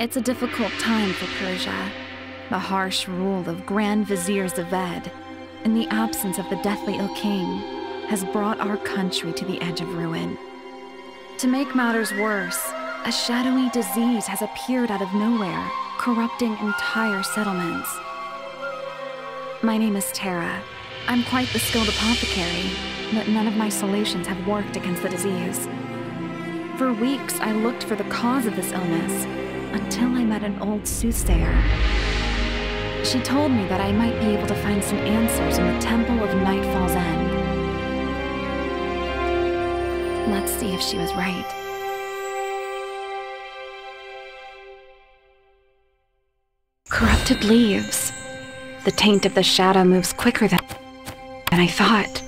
It's a difficult time for Persia. The harsh rule of Grand Vizier Zaved, in the absence of the deathly ill king, has brought our country to the edge of ruin. To make matters worse, a shadowy disease has appeared out of nowhere, corrupting entire settlements. My name is Tara. I'm quite the skilled apothecary, but none of my solutions have worked against the disease. For weeks, I looked for the cause of this illness, until I met an old soothsayer. She told me that I might be able to find some answers in the Temple of Nightfall's End. Let's see if she was right. Corrupted leaves. The taint of the shadow moves quicker than I thought.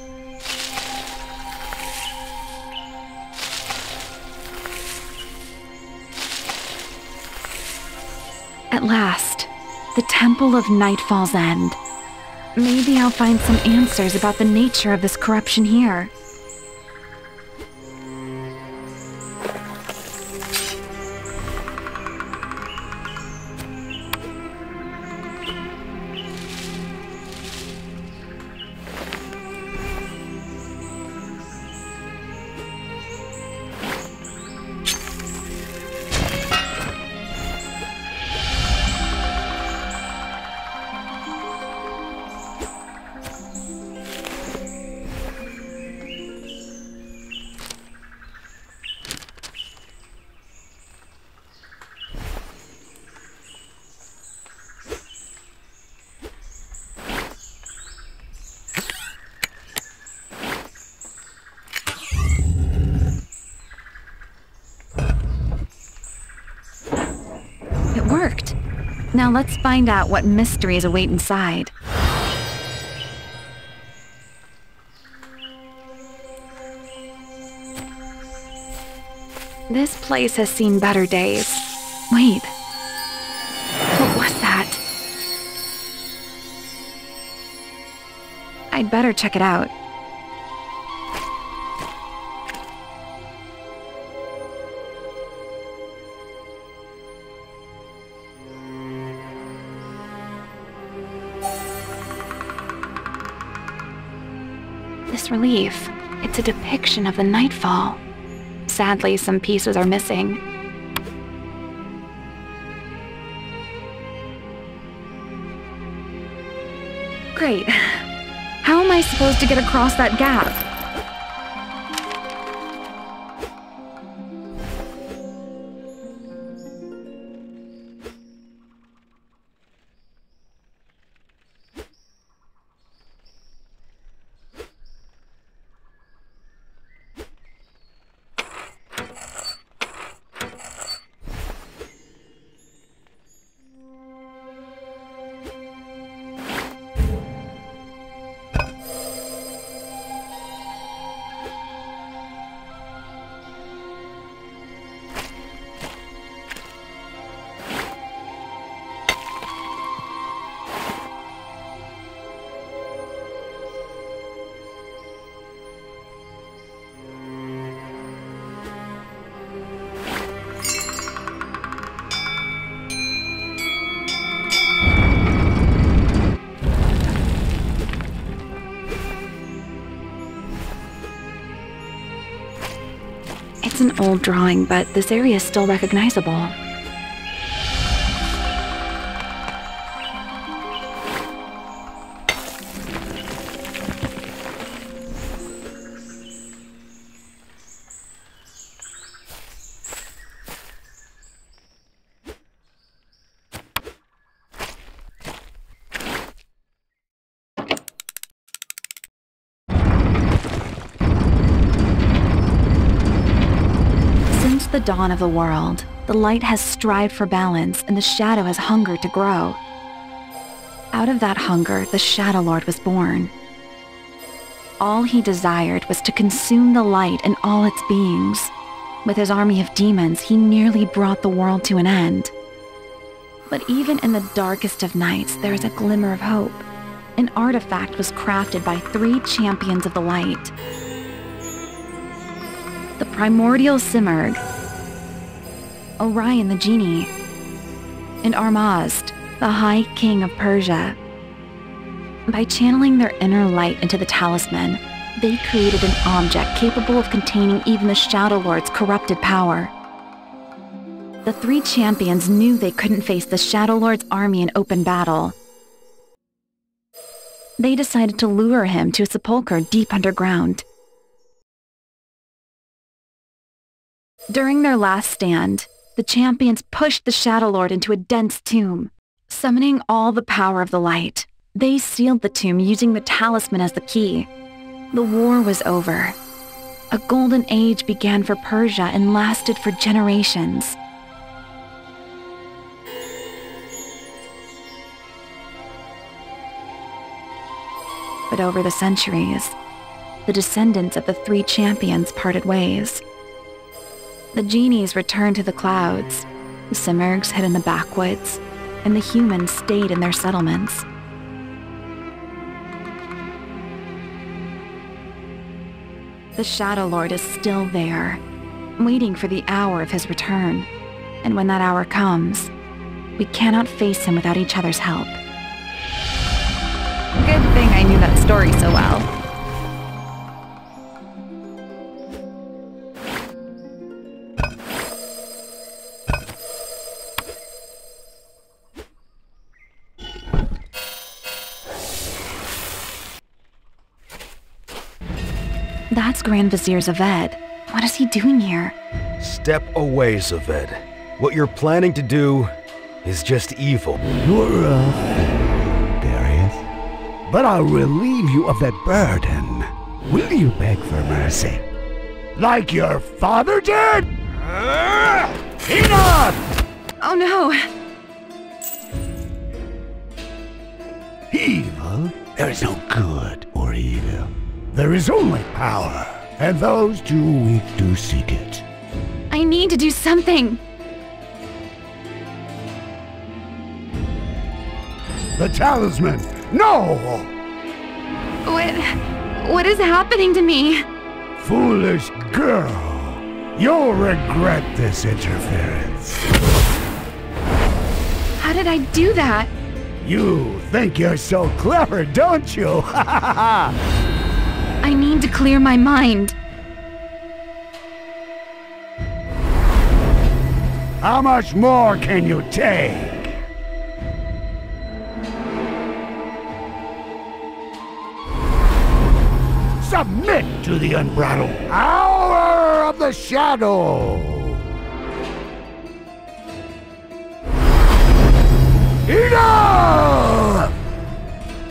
At last, the Temple of Nightfall's End. Maybe I'll find some answers about the nature of this corruption here. Now let's find out what mysteries await inside. This place has seen better days. Wait. What was that? I'd better check it out. Relief. It's a depiction of the nightfall. Sadly, some pieces are missing. Great. How am I supposed to get across that gap? An old drawing, but this area is still recognizable. The dawn of the world, the light has strived for balance and the shadow has hungered to grow. Out of that hunger, the Shadow Lord was born. All he desired was to consume the light and all its beings. With his army of demons, he nearly brought the world to an end. But even in the darkest of nights, there is a glimmer of hope. An artifact was crafted by three champions of the light. The primordial Simurgh, Orion the Genie, and Armazd, the High King of Persia. By channeling their inner light into the talisman, they created an object capable of containing even the Shadow Lord's corrupted power. The three champions knew they couldn't face the Shadow Lord's army in open battle. They decided to lure him to a sepulchre deep underground. During their last stand, the champions pushed the Shadow Lord into a dense tomb. Summoning all the power of the light, they sealed the tomb using the talisman as the key. The war was over. A golden age began for Persia and lasted for generations. But over the centuries, the descendants of the three champions parted ways. The genies returned to the clouds, the Simurghs hid in the backwoods, and the humans stayed in their settlements. The Shadow Lord is still there, waiting for the hour of his return. And when that hour comes, we cannot face him without each other's help. Good thing I knew that story so well. That's Grand Vizier Zaved. What is he doing here? Step away, Zaved. What you're planning to do is just evil. You're Darius. But I'll relieve you of that burden. Will you beg for mercy? Like your father did? Enough! Oh no. Evil? There is no good or evil. There is only power, and those too weak to seek it. I need to do something. The talisman! No! What is happening to me? Foolish girl! You'll regret this interference. How did I do that? You think you're so clever, don't you? Ha ha ha! I need to clear my mind. How much more can you take? Submit to the unbridled power of the Shadow! Enough!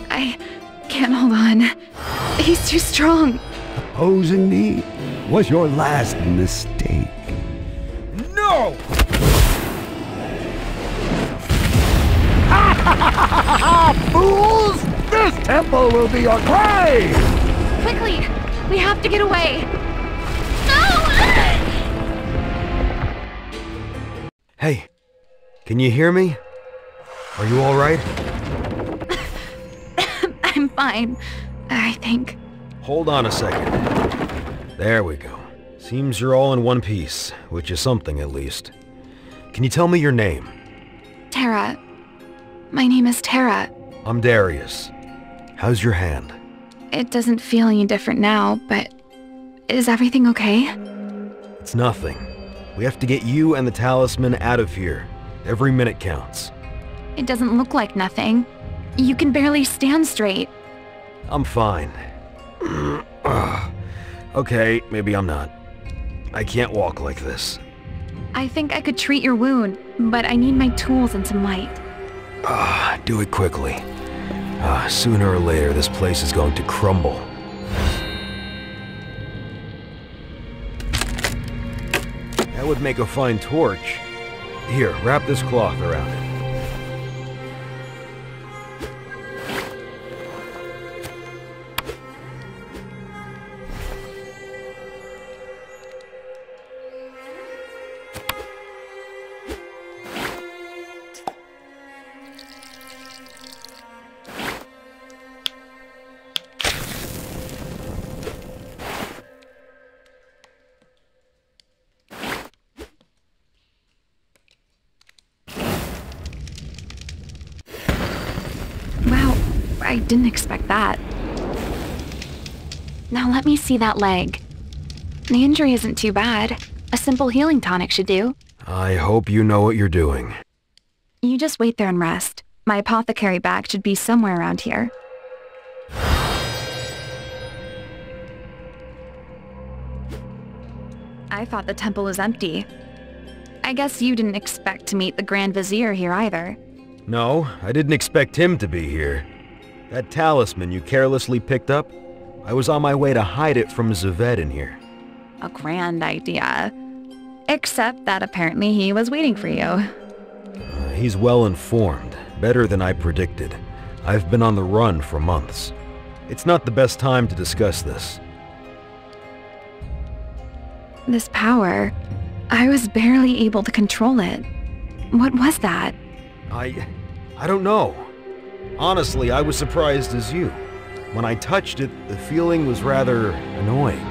I can't hold on. He's too strong. Opposing me was your last mistake. No! Ha ha ha ha ha! Fools! This temple will be your grave! Quickly! We have to get away! No! Hey, can you hear me? Are you alright? I'm fine, I think. Hold on a second. There we go. Seems you're all in one piece, which is something at least. Can you tell me your name? Tara. My name is Tara. I'm Darius. How's your hand? It doesn't feel any different now, but is everything okay? It's nothing. We have to get you and the talisman out of here. Every minute counts. It doesn't look like nothing. You can barely stand straight. I'm fine. Okay, maybe I'm not. I can't walk like this. I think I could treat your wound, but I need my tools and some light. Do it quickly. Sooner or later, this place is going to crumble. That would make a fine torch. Here, wrap this cloth around I didn't expect that. Now let me see that leg. The injury isn't too bad. A simple healing tonic should do. I hope you know what you're doing. You just wait there and rest. My apothecary bag should be somewhere around here. I thought the temple was empty. I guess you didn't expect to meet the Grand Vizier here either. No, I didn't expect him to be here. That talisman you carelessly picked up, I was on my way to hide it from Zaved in here. A grand idea. Except that apparently he was waiting for you. He's well informed, better than I predicted. I've been on the run for months. It's not the best time to discuss this. This power, I was barely able to control it. What was that? I don't know. Honestly, I was surprised as you. When I touched it, the feeling was rather annoying.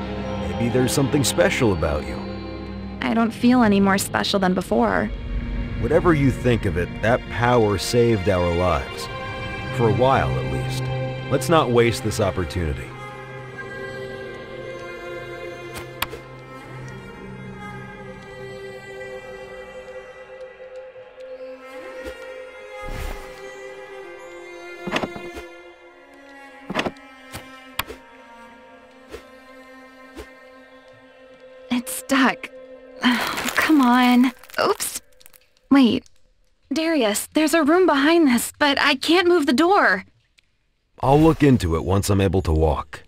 Maybe there's something special about you. I don't feel any more special than before. Whatever you think of it, that power saved our lives. For a while, at least. Let's not waste this opportunity. Wait, Darius, there's a room behind this, but I can't move the door. I'll look into it once I'm able to walk.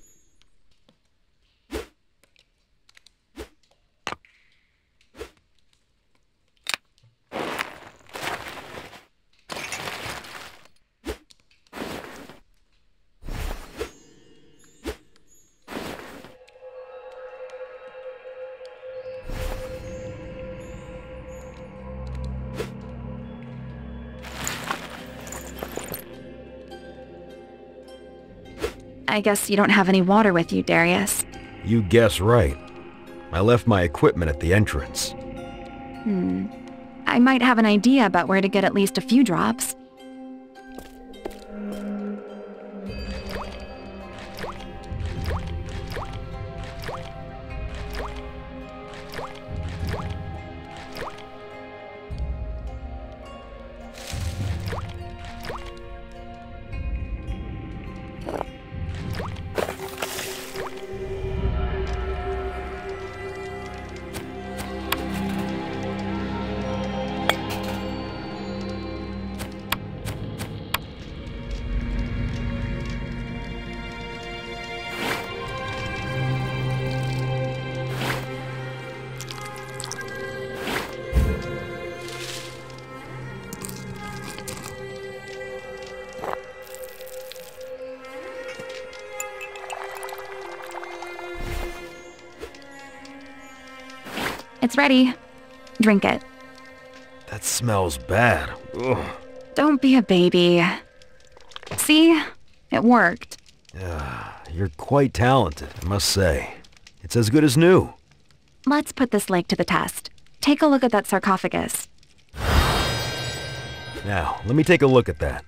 I guess you don't have any water with you, Darius. You guess right. I left my equipment at the entrance. I might have an idea about where to get at least a few drops. It's ready. Drink it. That smells bad. Ugh. Don't be a baby. See? It worked. You're quite talented, I must say. It's as good as new. Let's put this lake to the test. Take a look at that sarcophagus. Now, let me take a look at that.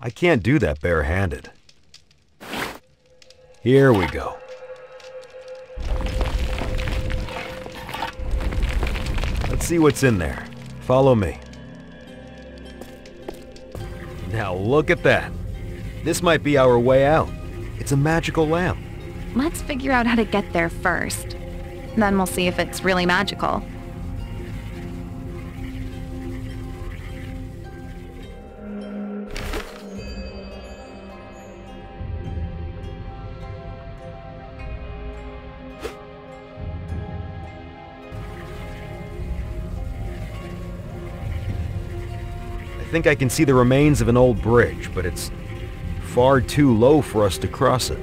I can't do that barehanded. Here we go. Let's see what's in there. Follow me. Now look at that. This might be our way out. It's a magical lamp. Let's figure out how to get there first. Then we'll see if it's really magical. I think I can see the remains of an old bridge, but it's far too low for us to cross it.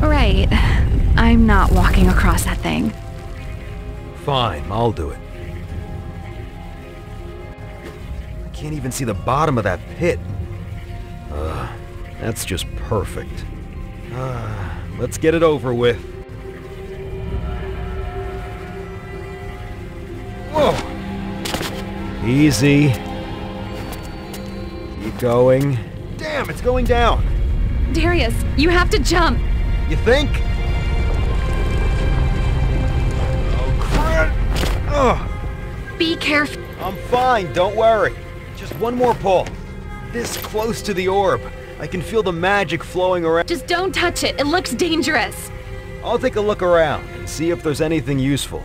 Right. I'm not walking across that thing. Fine, I'll do it. I can't even see the bottom of that pit. That's just perfect. Let's get it over with. Whoa! Easy. Keep going. Damn, it's going down! Darius, you have to jump! You think? Oh, crap! Ugh. Be careful. I'm fine, don't worry. Just one more pull. This close to the orb. I can feel the magic flowing around. Just don't touch it. It looks dangerous. I'll take a look around and see if there's anything useful.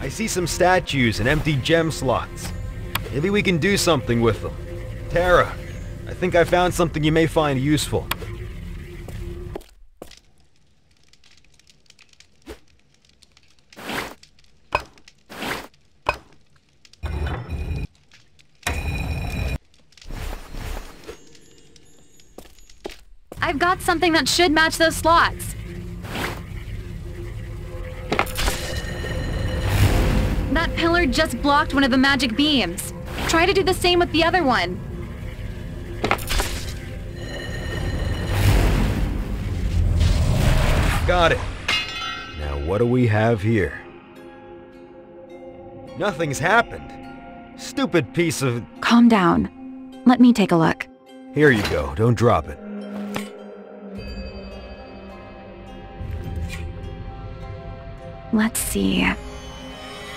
I see some statues and empty gem slots. Maybe we can do something with them. Tara, I think I found something you may find useful. I've got something that should match those slots. That pillar just blocked one of the magic beams. Try to do the same with the other one. Got it. Now what do we have here? Nothing's happened. Stupid piece of... Calm down. Let me take a look. Here you go. Don't drop it. Let's see...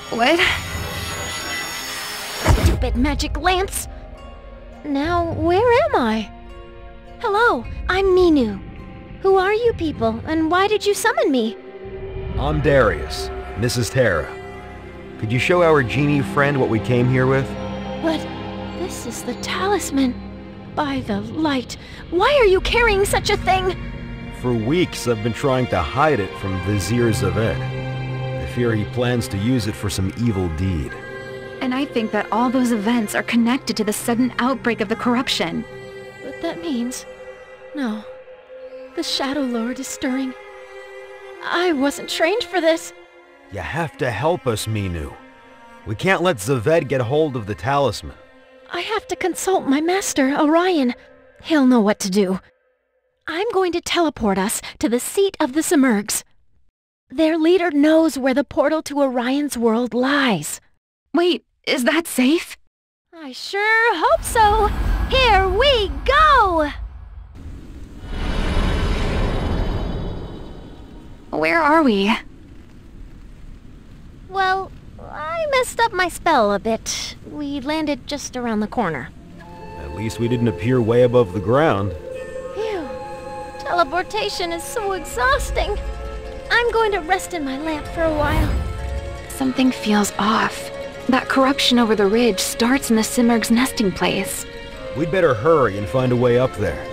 What? Stupid magic lance! Now, where am I? Hello, I'm Minu. Who are you people, and why did you summon me? I'm Darius, and this is Tara. Could you show our genie friend what we came here with? What? This is the talisman. By the light, why are you carrying such a thing? For weeks, I've been trying to hide it from Vizier Zaved. I fear he plans to use it for some evil deed. And I think that all those events are connected to the sudden outbreak of the corruption. But that means... No. The Shadow Lord is stirring. I wasn't trained for this. You have to help us, Minu. We can't let Zaved get hold of the talisman. I have to consult my master, Orion. He'll know what to do. I'm going to teleport us to the seat of the Simurghs. Their leader knows where the portal to Orion's world lies. Wait, is that safe? I sure hope so! Here we go! Where are we? Well, I messed up my spell a bit. We landed just around the corner. At least we didn't appear way above the ground. Phew. Teleportation is so exhausting. I'm going to rest in my lamp for a while. Something feels off. That corruption over the ridge starts in the Simurgh's nesting place. We'd better hurry and find a way up there.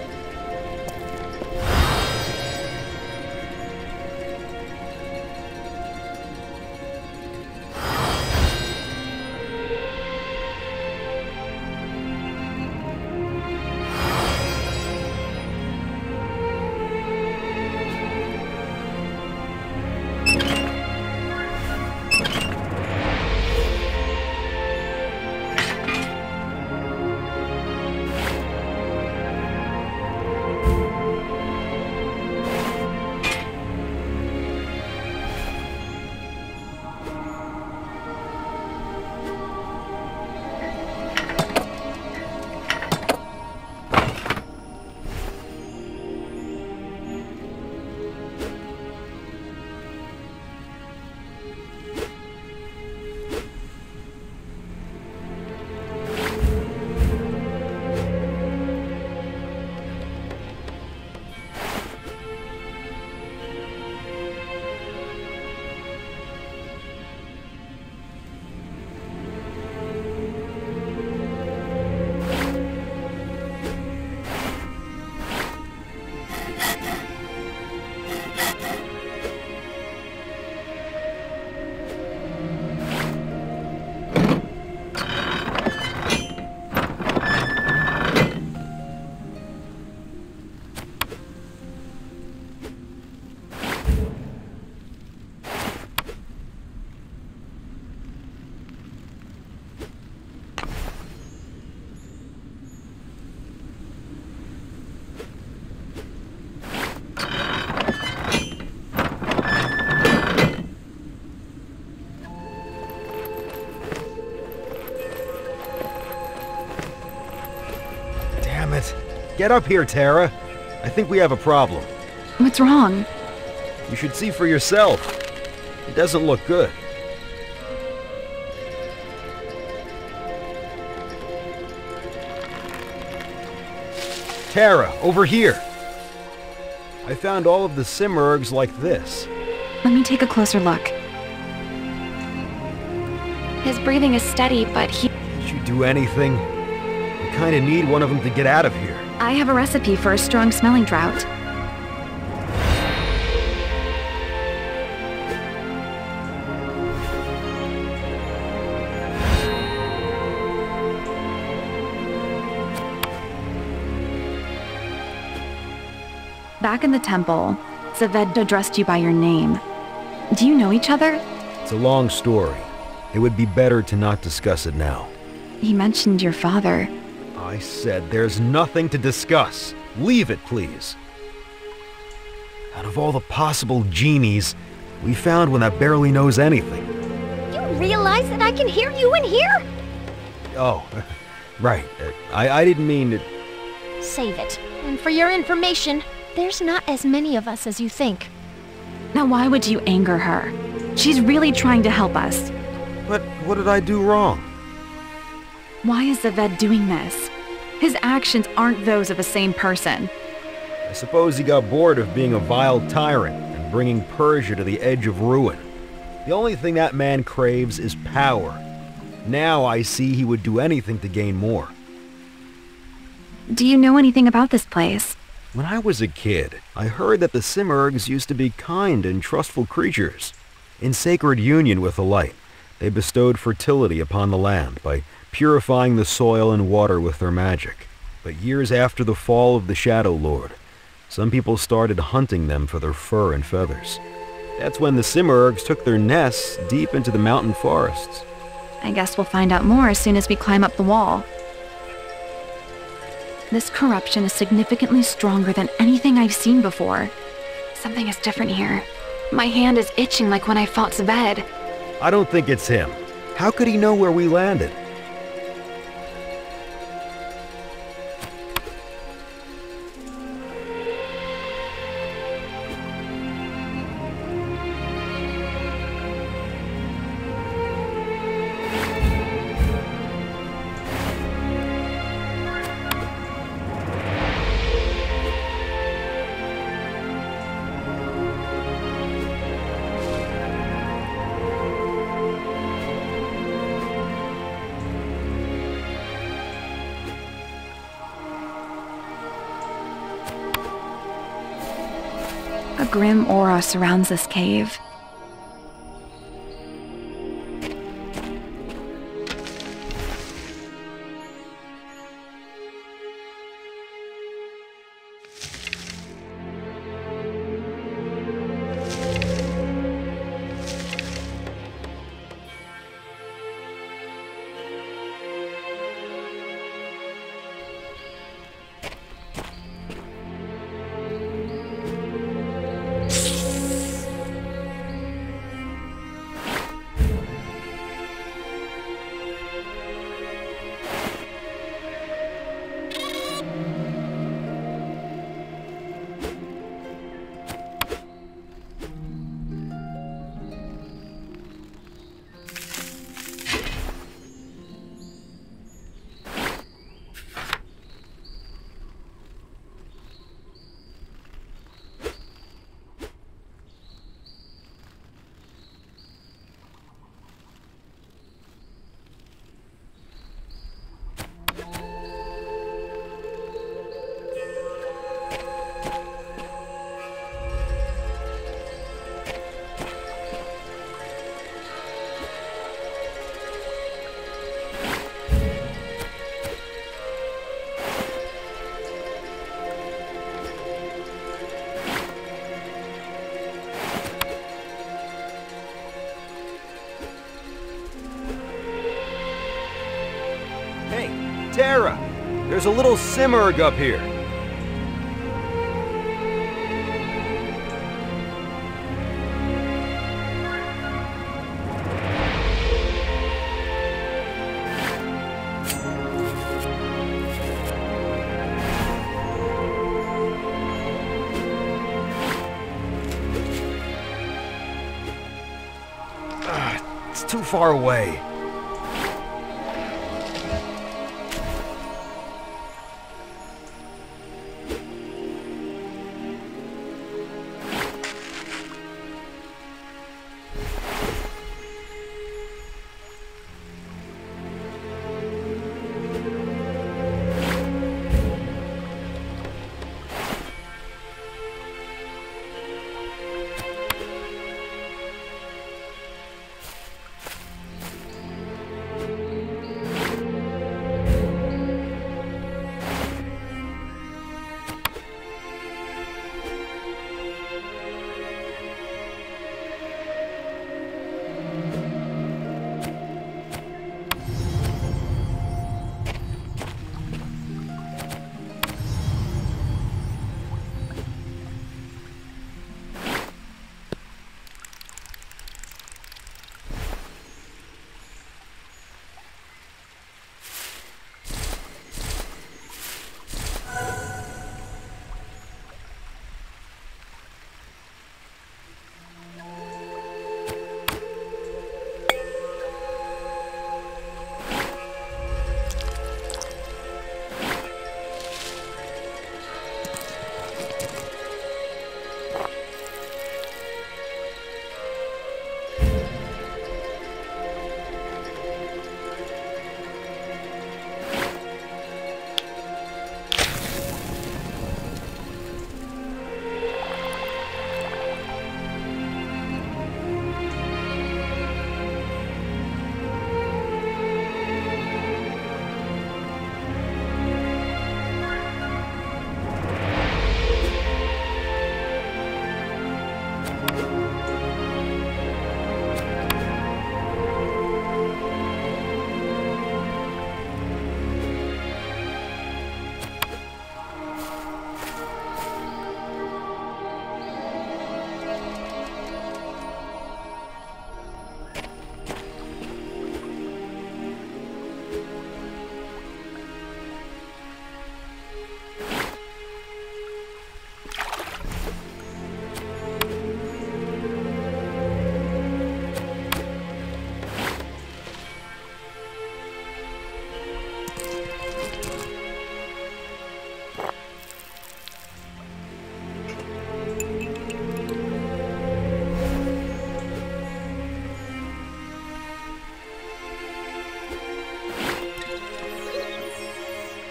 Get up here, Tara. I think we have a problem. What's wrong? You should see for yourself. It doesn't look good. Tara, over here. I found all of the Simurghs like this. Let me take a closer look. His breathing is steady, but he... Did you do anything? We kind of need one of them to get out of here. I have a recipe for a strong smelling draught. Back in the temple, Zaved addressed you by your name. Do you know each other? It's a long story. It would be better to not discuss it now. He mentioned your father. I said there's nothing to discuss. Leave it, please. Out of all the possible genies, we found one that barely knows anything. You realize that I can hear you in here? Oh, right. I didn't mean to... Save it. And for your information, there's not as many of us as you think. Now why would you anger her? She's really trying to help us. But what did I do wrong? Why is Zaved doing this? His actions aren't those of the same person. I suppose he got bored of being a vile tyrant and bringing Persia to the edge of ruin. The only thing that man craves is power. Now I see he would do anything to gain more. Do you know anything about this place? When I was a kid, I heard that the Simurghs used to be kind and trustful creatures. In sacred union with the light, they bestowed fertility upon the land by purifying the soil and water with their magic. But years after the fall of the Shadow Lord, some people started hunting them for their fur and feathers. That's when the Simurghs took their nests deep into the mountain forests. I guess we'll find out more as soon as we climb up the wall. This corruption is significantly stronger than anything I've seen before. Something is different here. My hand is itching like when I fought Zaved. I don't think it's him. How could he know where we landed? A grim aura surrounds this cave. Tara, there's a little Simurgh up here. too far away.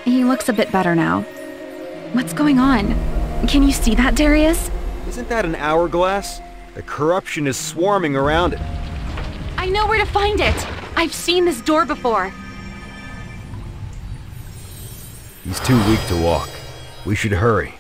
He looks a bit better now. What's going on? Can you see that, Darius? Isn't that an hourglass? The corruption is swarming around it. I know where to find it! I've seen this door before. He's too weak to walk. We should hurry.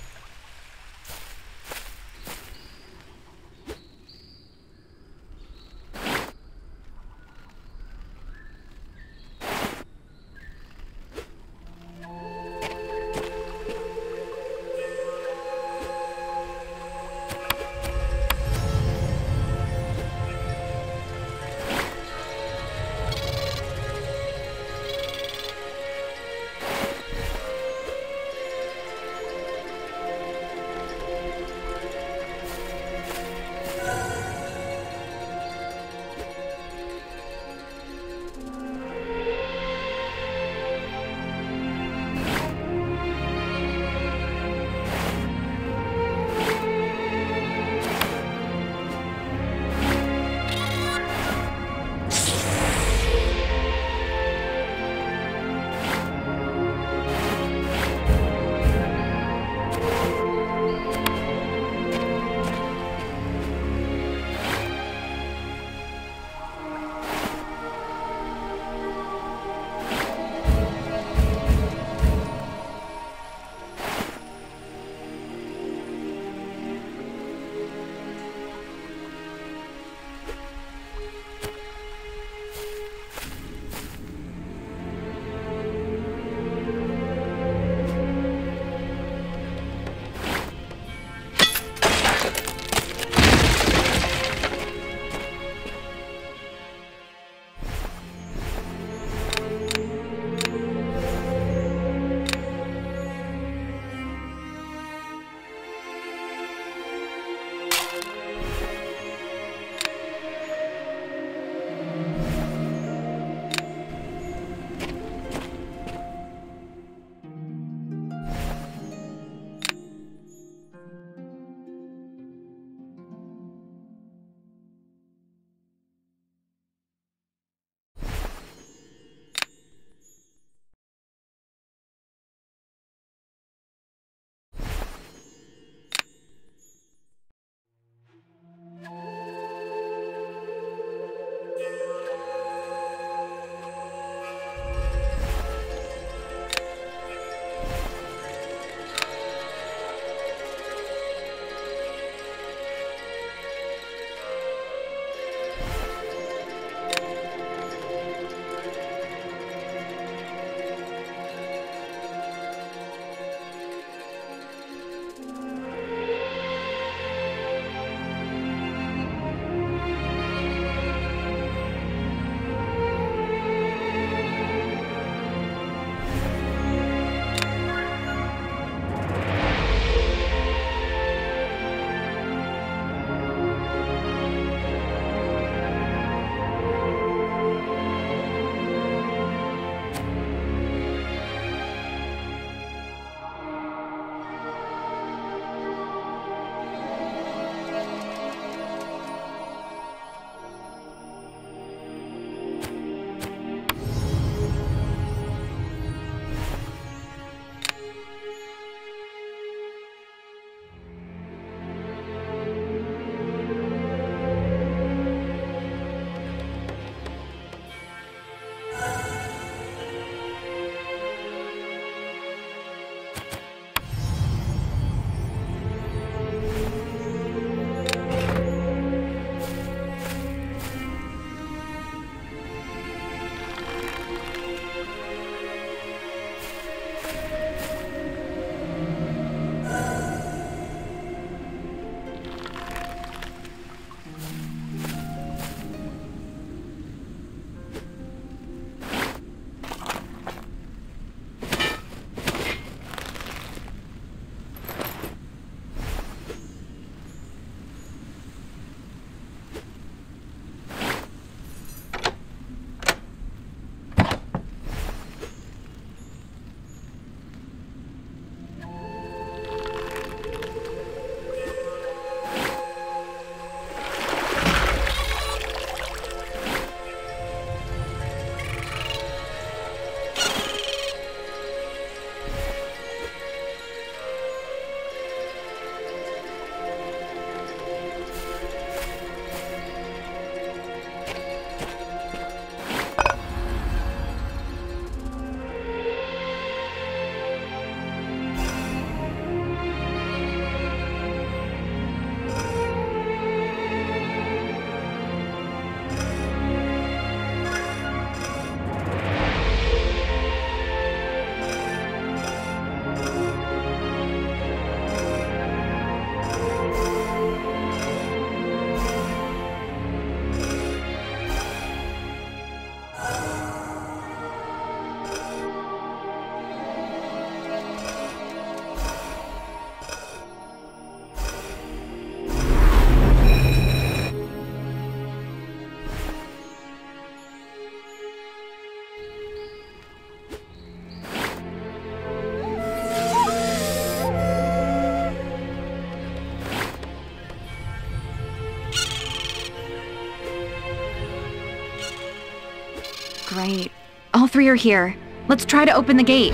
Right. All three are here. Let's try to open the gate.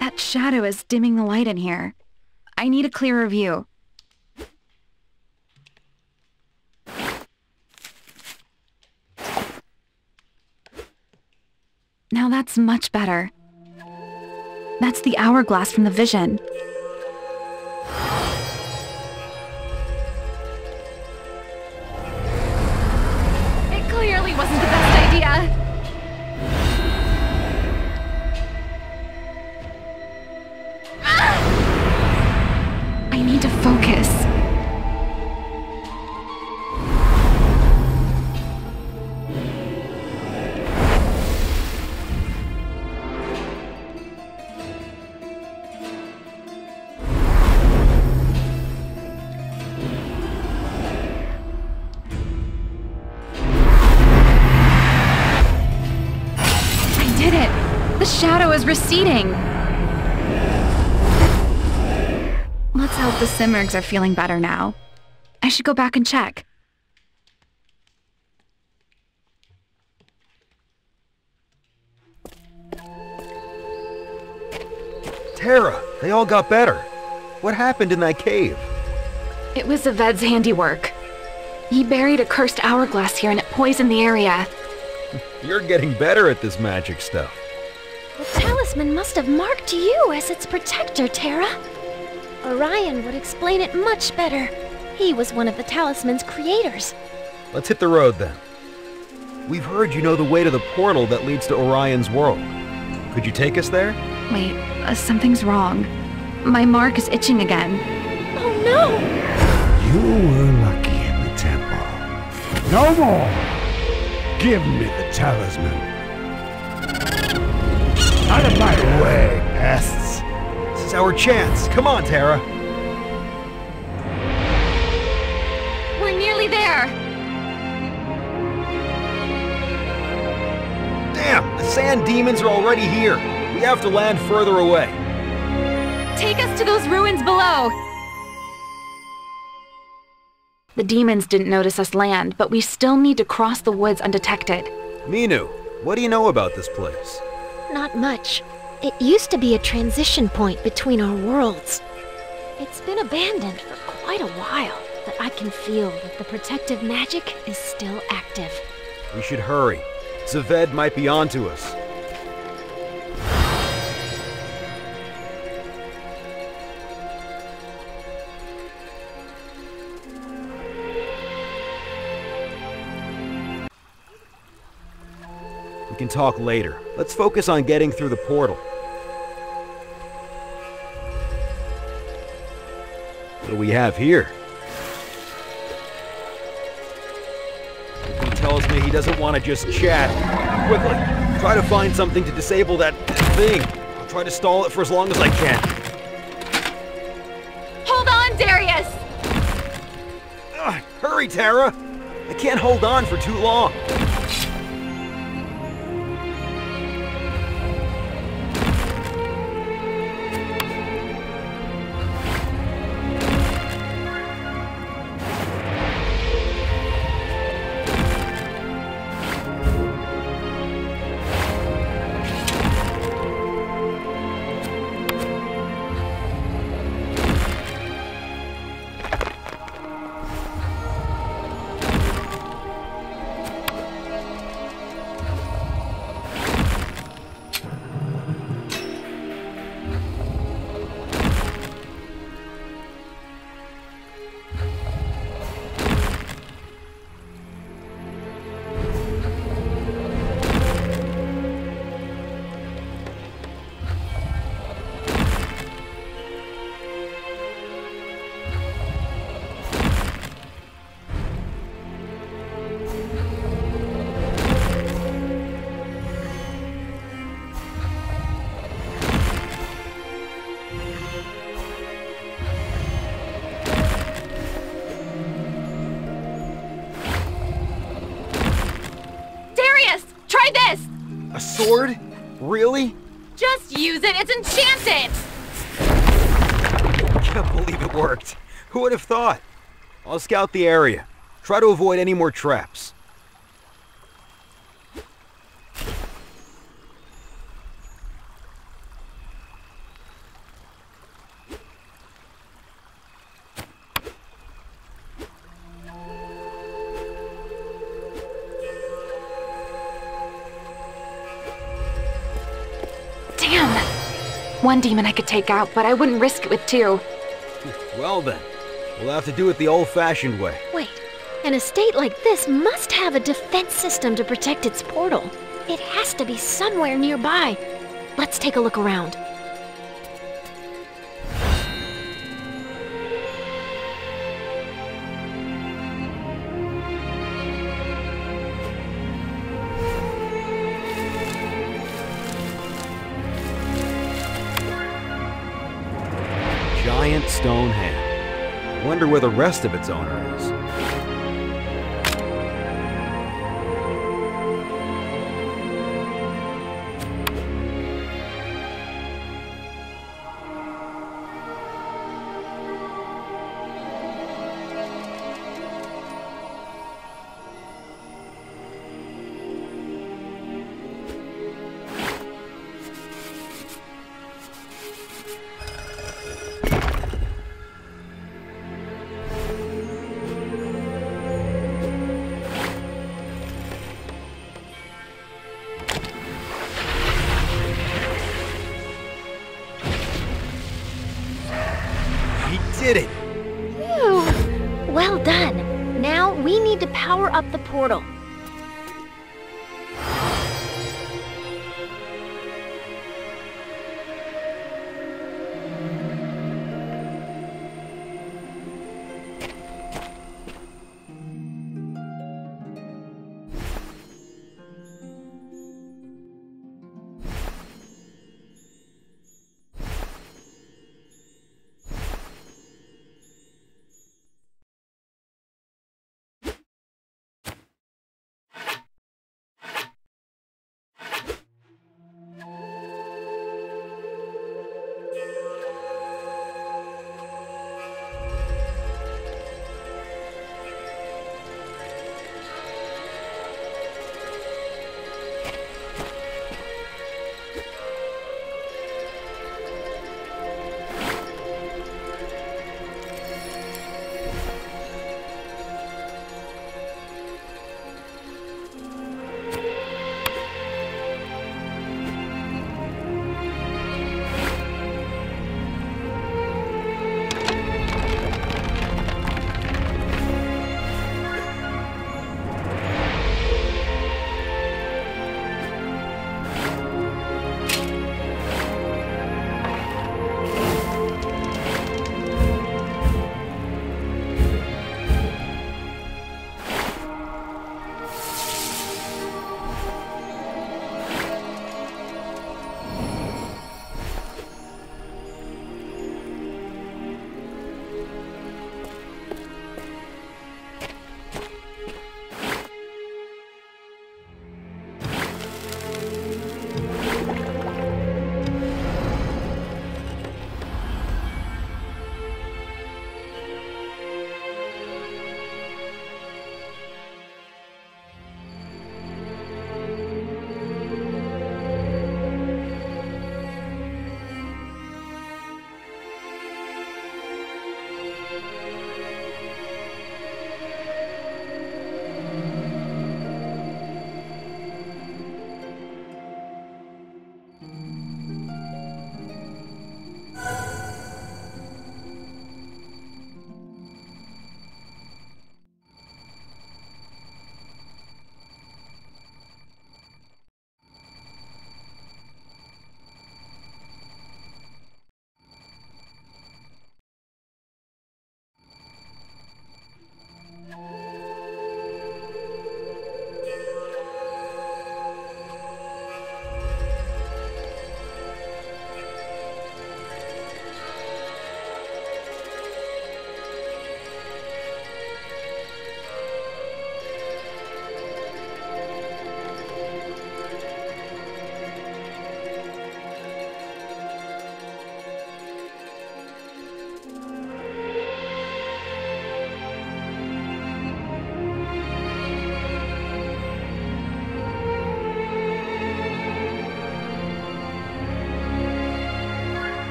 That shadow is dimming the light in here. I need a clearer view. Now that's much better. That's the hourglass from the vision. It clearly wasn't the best idea. I need to focus. Receding. Let's hope the Simurghs are feeling better now. I should go back and check. Tara, they all got better. What happened in that cave? It was Zaved's handiwork. He buried a cursed hourglass here and it poisoned the area. You're getting better at this magic stuff. Talisman must have marked you as its protector, Tara. Orion would explain it much better. He was one of the talisman's creators. Let's hit the road then. We've heard you know the way to the portal that leads to Orion's world. Could you take us there? Wait, something's wrong. My mark is itching again. Oh no! You were lucky in the temple. No more! Give me the talisman. Out of my way, pests! This is our chance. Come on, Tara. We're nearly there. Damn, the sand demons are already here. We have to land further away. Take us to those ruins below. The demons didn't notice us land, but we still need to cross the woods undetected. Minu, what do you know about this place? Not much. It used to be a transition point between our worlds. It's been abandoned for quite a while, but I can feel that the protective magic is still active. We should hurry. Zaved might be onto us. We can talk later. Let's focus on getting through the portal. What do we have here? He tells me he doesn't want to just chat. Quickly, try to find something to disable that thing. I'll try to stall it for as long as I can. Hold on, Darius! Hurry, Tara! I can't hold on for too long. Sword? Really? Just use it! It's enchanted! I can't believe it worked. Who would have thought? I'll scout the area. Try to avoid any more traps. One demon I could take out, but I wouldn't risk it with two. Well then, we'll have to do it the old-fashioned way. Wait, an estate like this must have a defense system to protect its portal. It has to be somewhere nearby. Let's take a look around. Stone hand. Wonder where the rest of its owner is. Portal.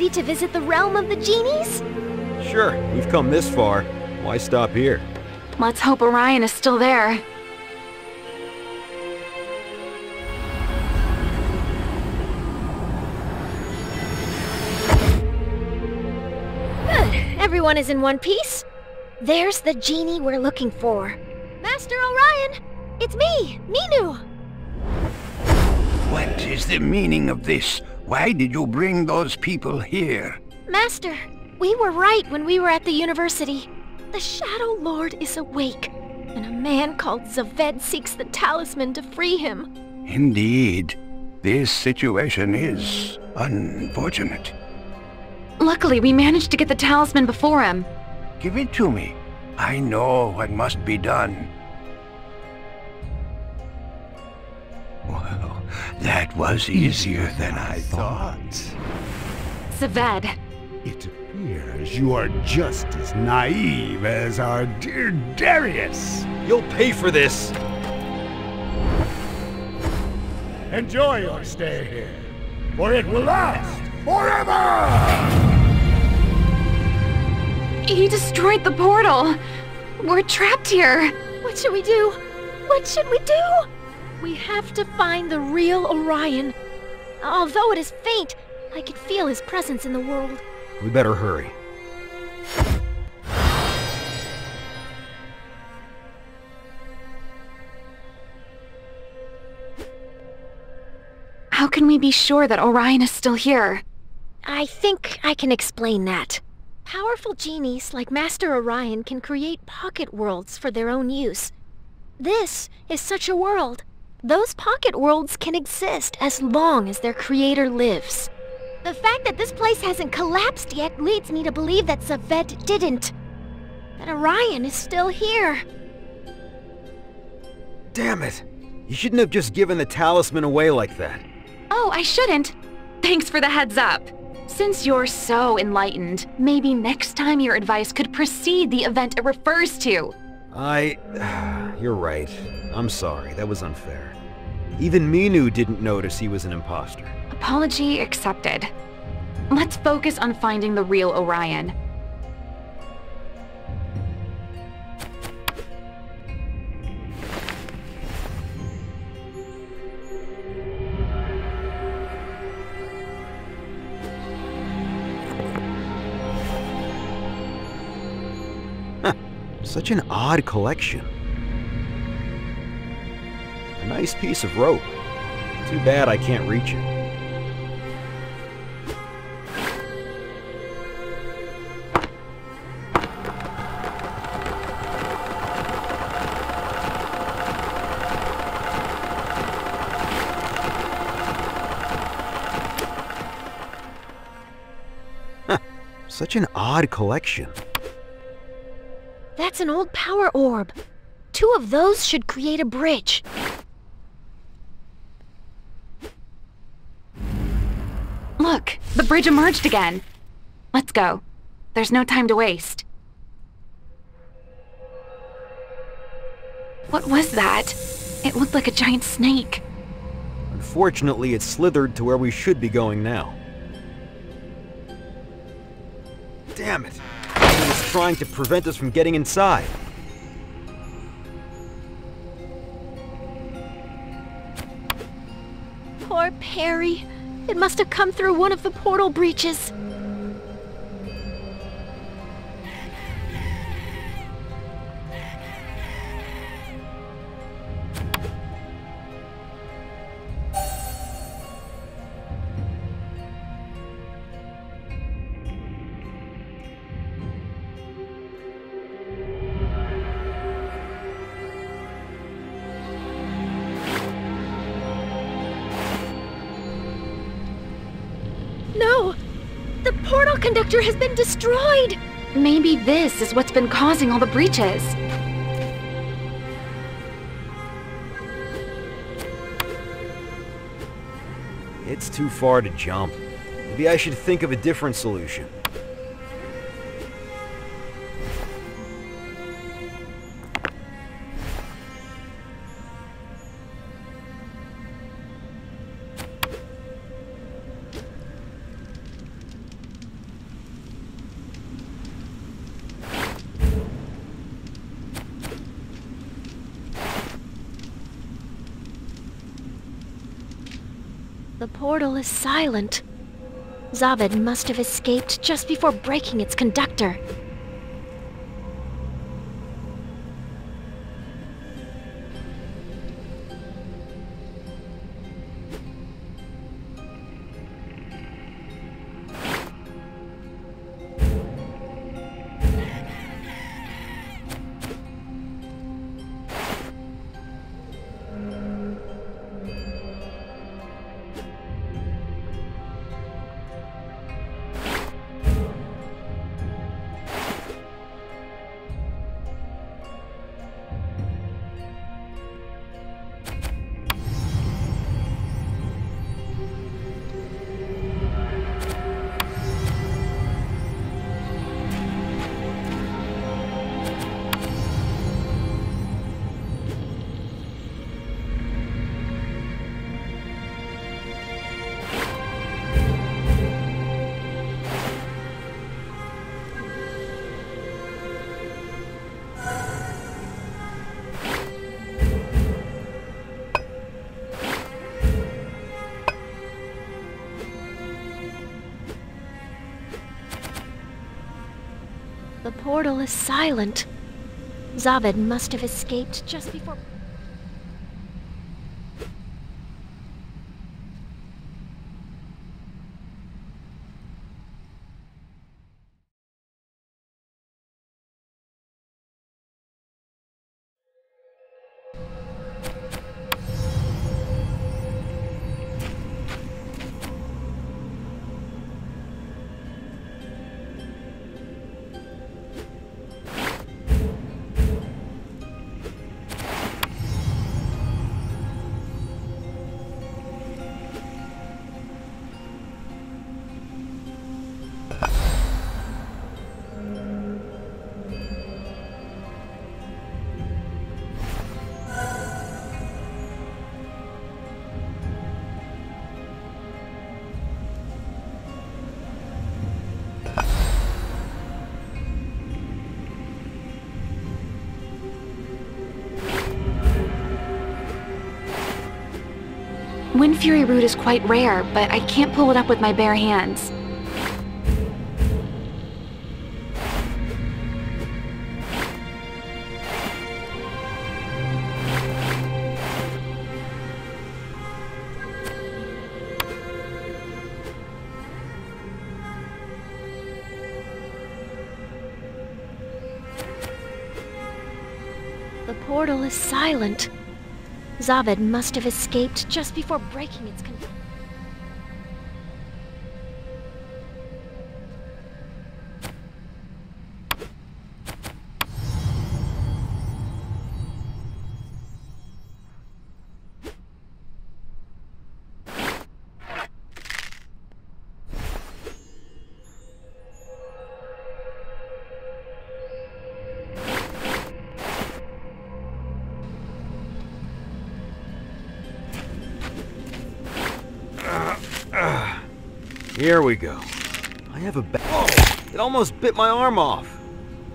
ready to visit the realm of the genies? Sure, we've come this far. Why stop here? Let's hope Orion is still there. Everyone is in one piece. There's the genie we're looking for. Master Orion, it's me, Minu. What is the meaning of this? Why did you bring those people here? Master, we were right when we were at the university. The Shadow Lord is awake, and a man called Zaved seeks the talisman to free him. Indeed. This situation is unfortunate. Luckily, we managed to get the talisman before him. Give it to me. I know what must be done. Well, that was easier than I thought. Zaved. It appears you are just as naive as our dear Darius. You'll pay for this. Enjoy your stay here, for it will last forever! He destroyed the portal! We're trapped here! What should we do? What should we do? We have to find the real Orion. Although it is faint, I can feel his presence in the world. We better hurry. How can we be sure that Orion is still here? I think I can explain that. Powerful genies like Master Orion can create pocket worlds for their own use. This is such a world. Those pocket worlds can exist as long as their creator lives. The fact that this place hasn't collapsed yet leads me to believe that Zaved didn't. That Orion is still here. Damn it! You shouldn't have just given the talisman away like that. Oh, I shouldn't. Thanks for the heads up. Since you're so enlightened, maybe next time your advice could precede the event it refers to. You're right. I'm sorry, that was unfair. Even Minu didn't notice he was an imposter. Apology accepted. Let's focus on finding the real Orion. Such an odd collection. A nice piece of rope. Too bad I can't reach it. Such an odd collection. That's an old power orb. Two of those should create a bridge. Look, the bridge emerged again. Let's go. There's no time to waste. What was that? It looked like a giant snake. Unfortunately, it slithered to where we should be going now. Damn it! Trying to prevent us from getting inside. Poor Perry. It must have come through one of the portal breaches. Conductor has been destroyed! Maybe this is what's been causing all the breaches. It's too far to jump. Maybe I should think of a different solution. The portal is silent. Zaved must have escaped just before breaking its conductor. The portal is silent. Zaved must have escaped just before... Wind Fury Root is quite rare, but I can't pull it up with my bare hands. The portal is silent. Zaved must have escaped just before breaking its control. Here we go. I have a bad... Oh! It almost bit my arm off.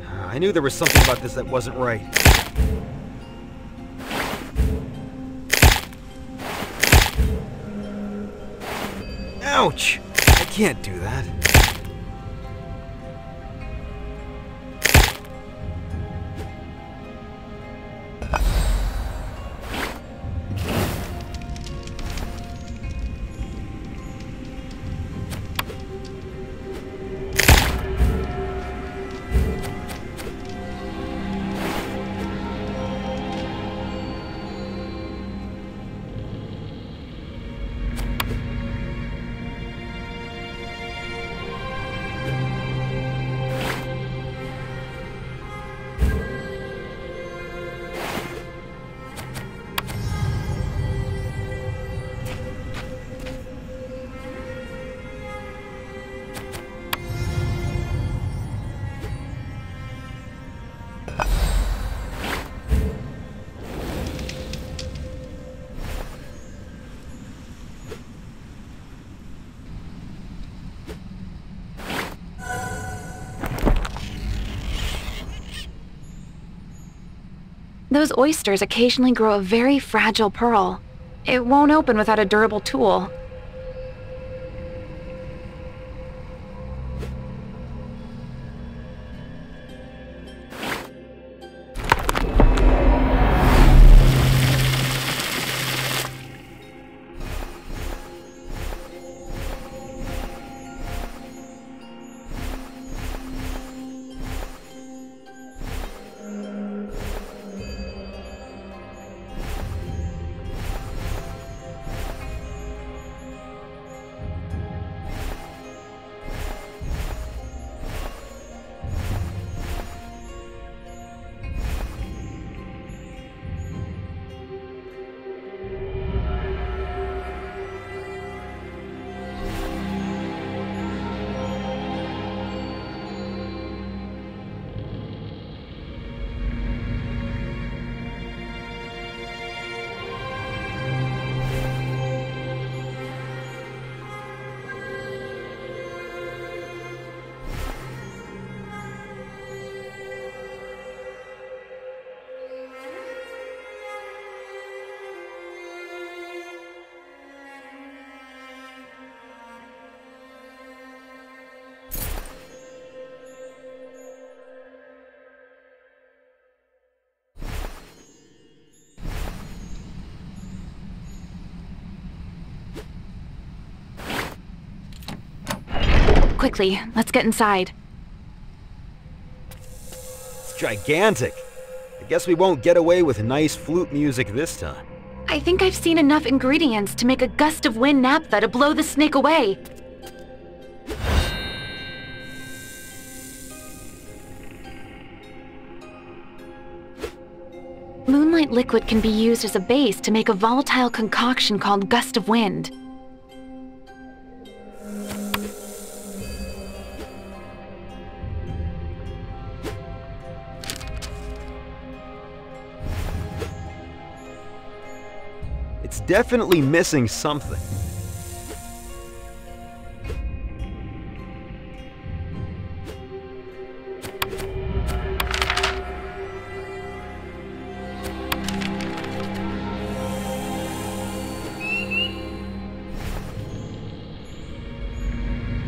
I knew there was something about this that wasn't right. Ouch! I can't do that. Those oysters occasionally grow a very fragile pearl. It won't open without a durable tool. Quickly, let's get inside. It's gigantic. I guess we won't get away with nice flute music this time. I think I've seen enough ingredients to make a gust of wind naphtha to blow the snake away. Moonlight liquid can be used as a base to make a volatile concoction called gust of wind. It's definitely missing something.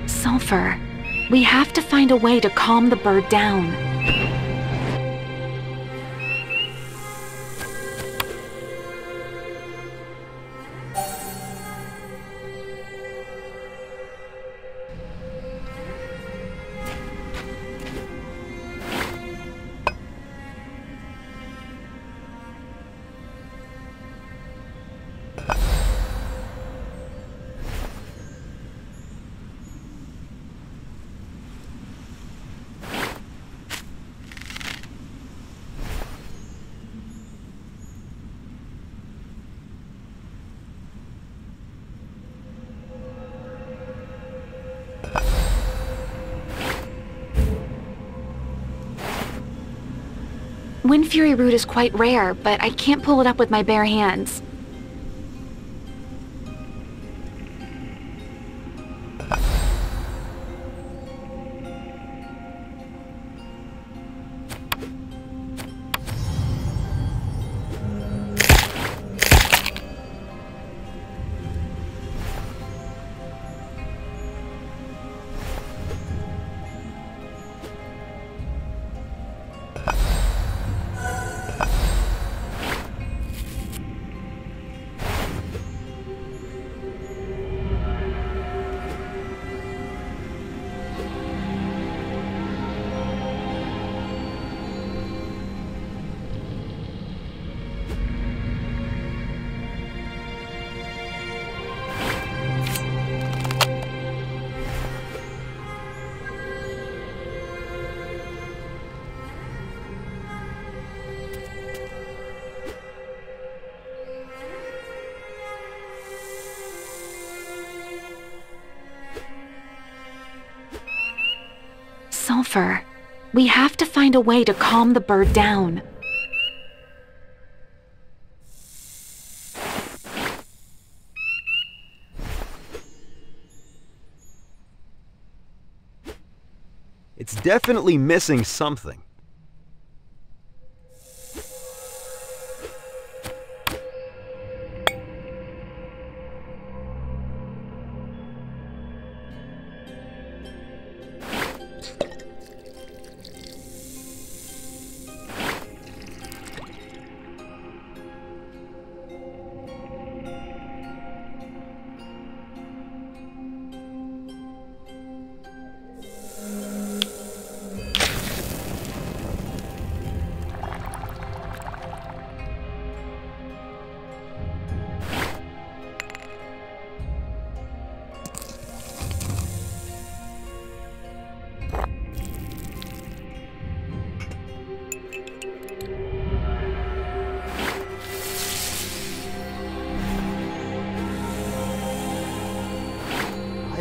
Sulfur. We have to find a way to calm the bird down. Wind Fury Root is quite rare, but I can't pull it up with my bare hands. Sulfur. We have to find a way to calm the bird down. It's definitely missing something.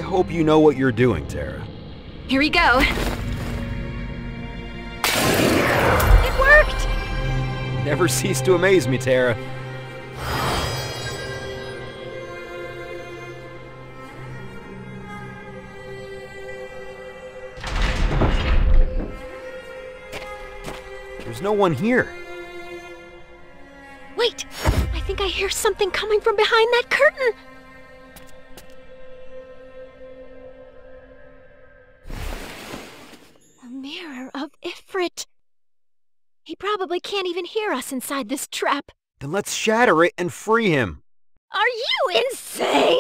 Hope you know what you're doing, Tara. Here we go. It worked! Never cease to amaze me, Tara. There's no one here. Wait! I think I hear something coming from behind that curtain! Probably can't even hear us inside this trap. Then let's shatter it and free him. Are you insane?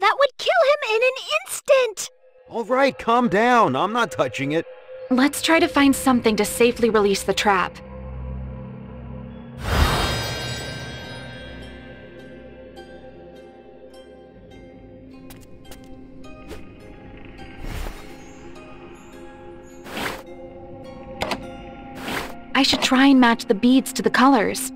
That would kill him in an instant! All right, calm down. I'm not touching it. Let's try to find something to safely release the trap. I should try and match the beads to the colors.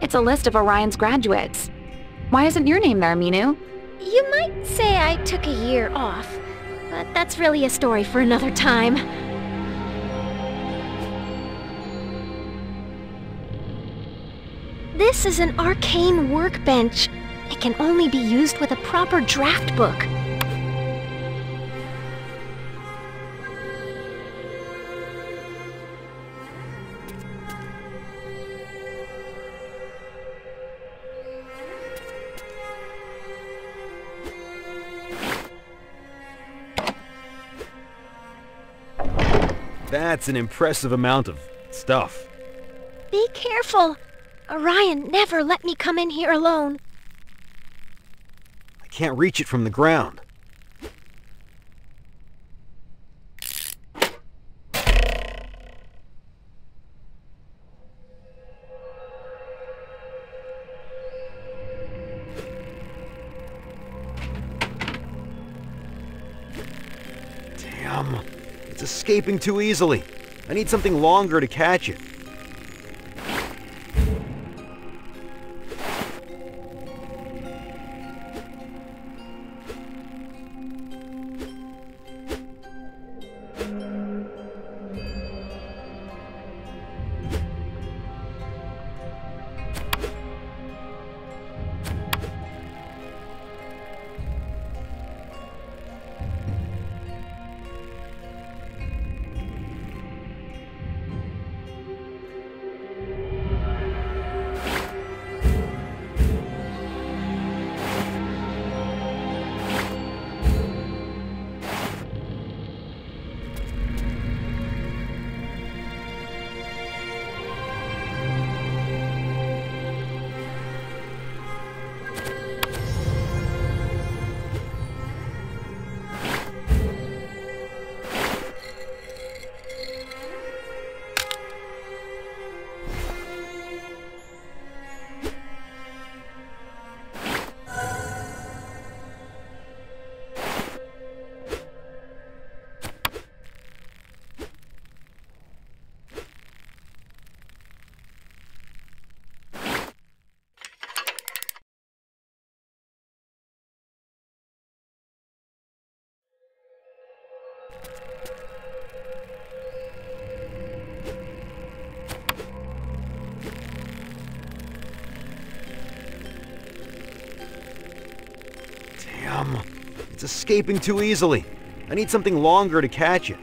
It's a list of Orion's graduates. Why isn't your name there, Minu? You might say I took a year off, but that's really a story for another time. This is an arcane workbench. It can only be used with a proper draft book. That's an impressive amount of stuff. Be careful! Orion never let me come in here alone. I can't reach it from the ground. Damn, it's escaping too easily. I need something longer to catch it. Damn, it's escaping too easily. I need something longer to catch it.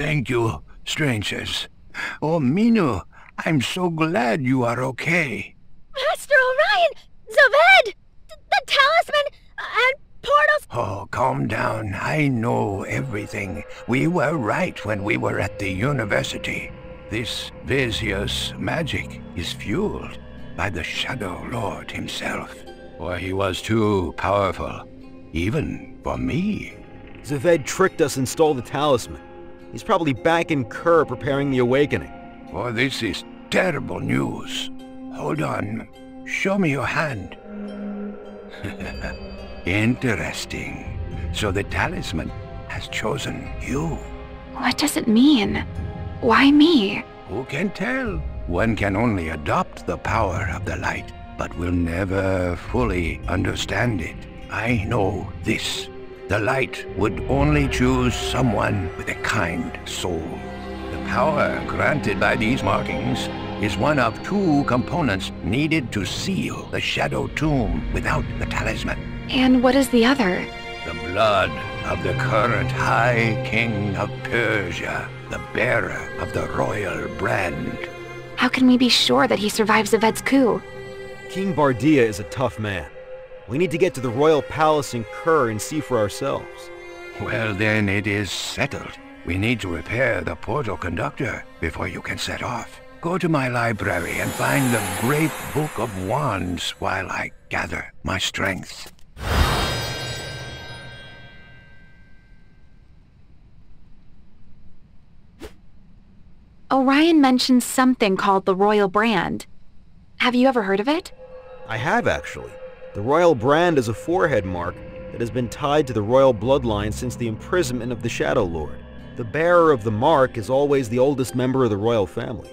Thank you, strangers. Oh, Minu, I'm so glad you are okay. Master Orion! Zaved! The talisman and portals... Oh, calm down. I know everything. We were right when we were at the university. This Vizier's magic is fueled by the Shadow Lord himself. For he was too powerful, even for me. Zaved tricked us and stole the talisman. He's probably back in Kur preparing the awakening. Oh, this is terrible news. Hold on. Show me your hand. Interesting. So the talisman has chosen you. What does it mean? Why me? Who can tell? One can only adopt the power of the light, but will never fully understand it. I know this. The light would only choose someone with a kind soul. The power granted by these markings is one of two components needed to seal the Shadow Tomb without the talisman. And what is the other? The blood of the current High King of Persia, the bearer of the Royal Brand. How can we be sure that he survives Zaved's coup? King Bardiya is a tough man. We need to get to the royal palace in Kur and see for ourselves. Well then, it is settled. We need to repair the portal conductor before you can set off. Go to my library and find the Great Book of Wands while I gather my strength. Orion mentioned something called the Royal Brand. Have you ever heard of it? I have, actually. The Royal Brand is a forehead mark that has been tied to the royal bloodline since the imprisonment of the Shadow Lord. The bearer of the mark is always the oldest member of the royal family,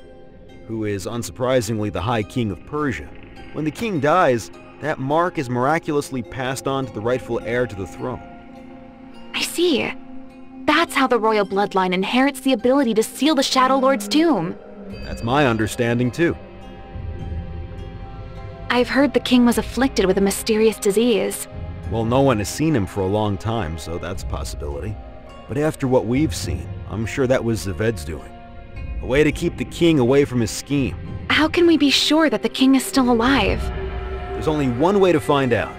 who is, unsurprisingly, the High King of Persia. When the king dies, that mark is miraculously passed on to the rightful heir to the throne. I see. That's how the royal bloodline inherits the ability to seal the Shadow Lord's tomb. That's my understanding, too. I've heard the king was afflicted with a mysterious disease. Well, no one has seen him for a long time, so that's a possibility. But after what we've seen, I'm sure that was Zaved's doing. A way to keep the king away from his scheme. How can we be sure that the king is still alive? There's only one way to find out.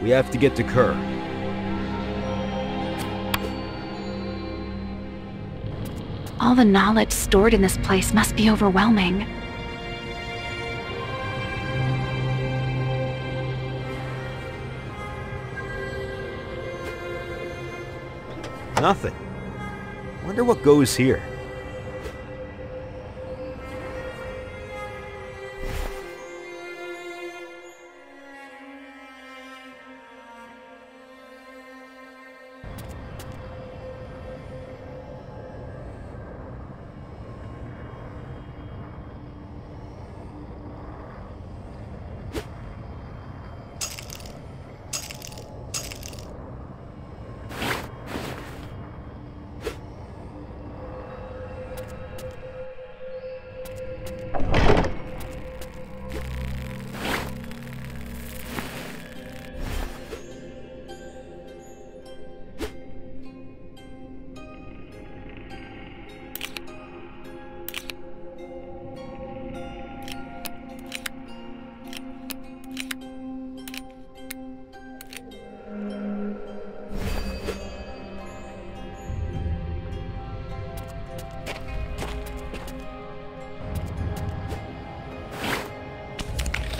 We have to get to Kur. All the knowledge stored in this place must be overwhelming. Nothing. Wonder what goes here.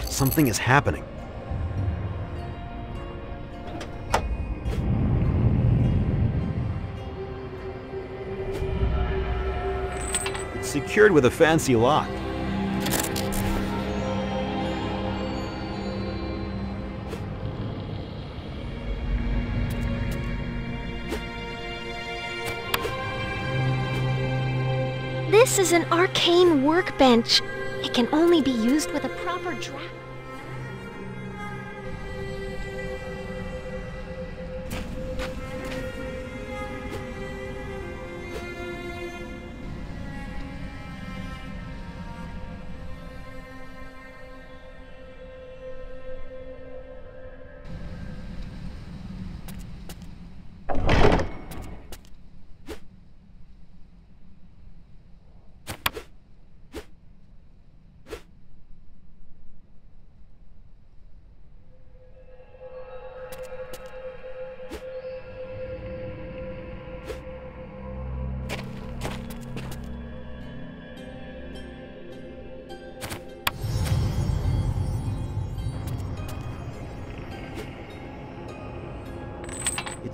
Something is happening. It's secured with a fancy lock. This is an arcane workbench. It can only be used with a proper draft.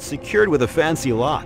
secured with a fancy lock.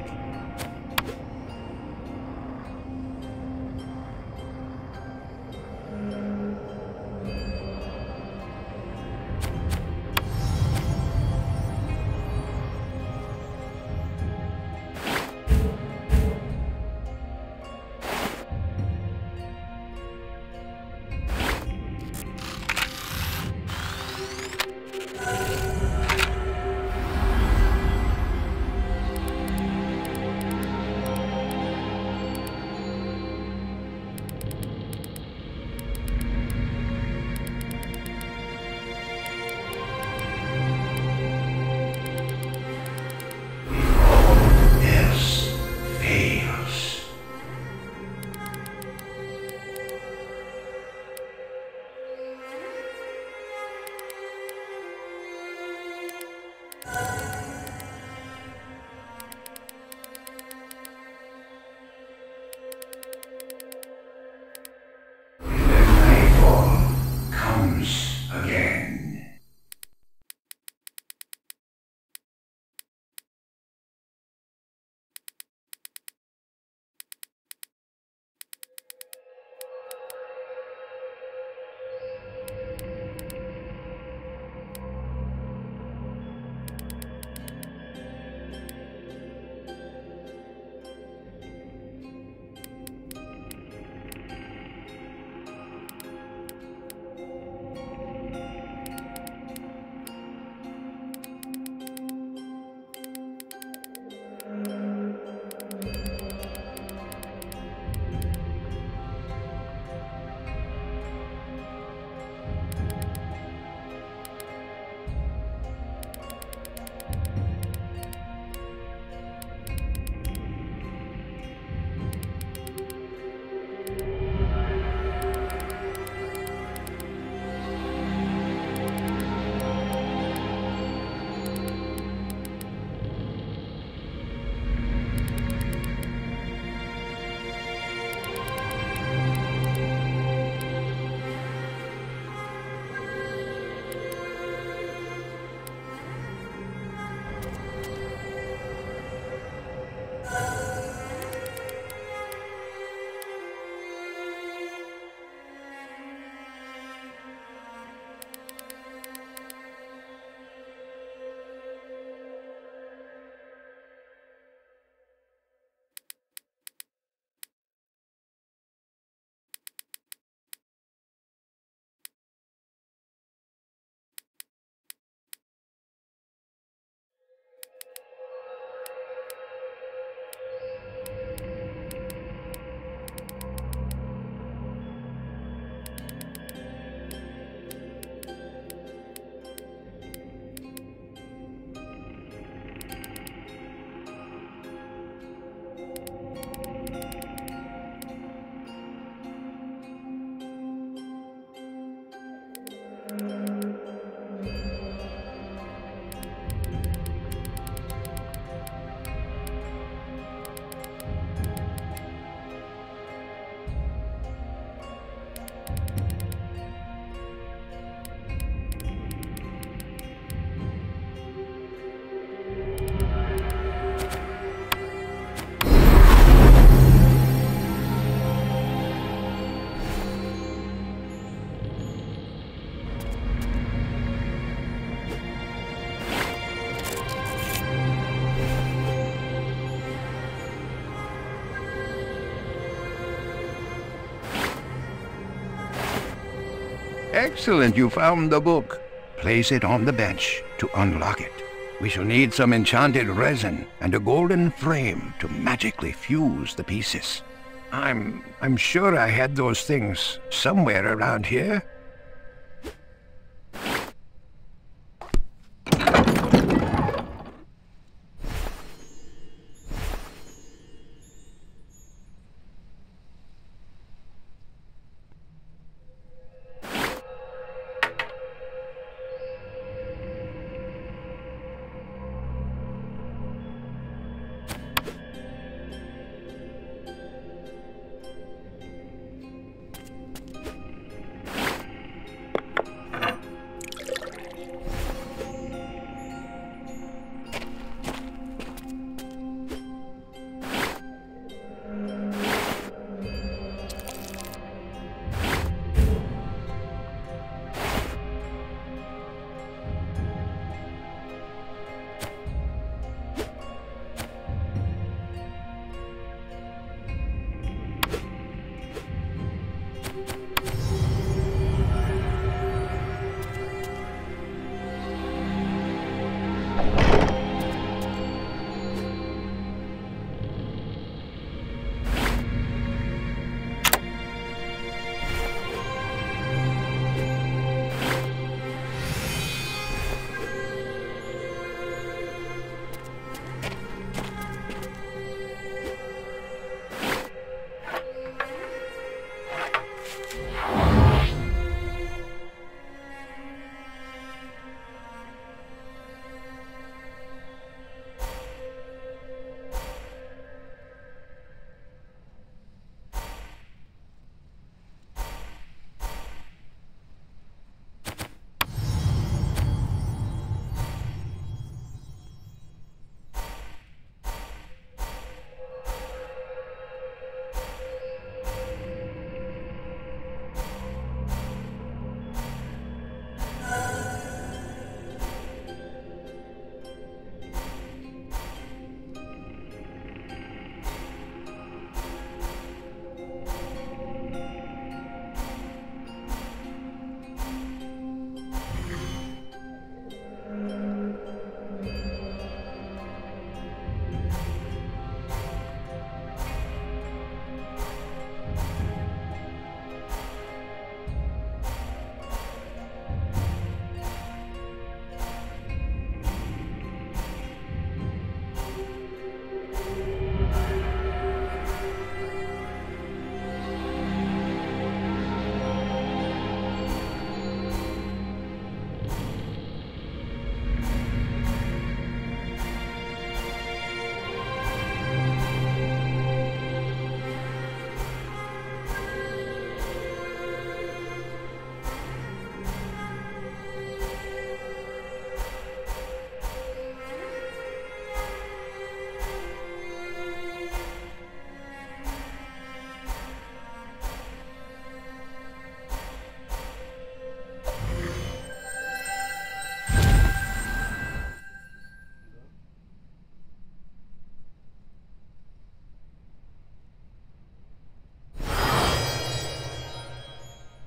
Excellent, you found the book. Place it on the bench to unlock it. We shall need some enchanted resin and a golden frame to magically fuse the pieces. I'm sure I had those things somewhere around here.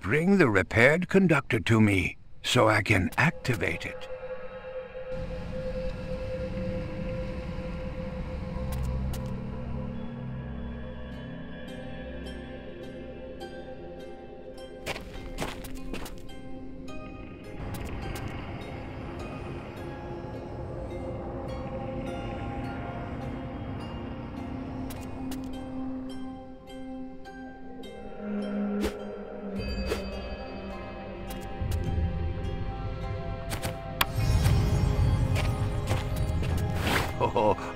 Bring the repaired conductor to me, so I can activate it.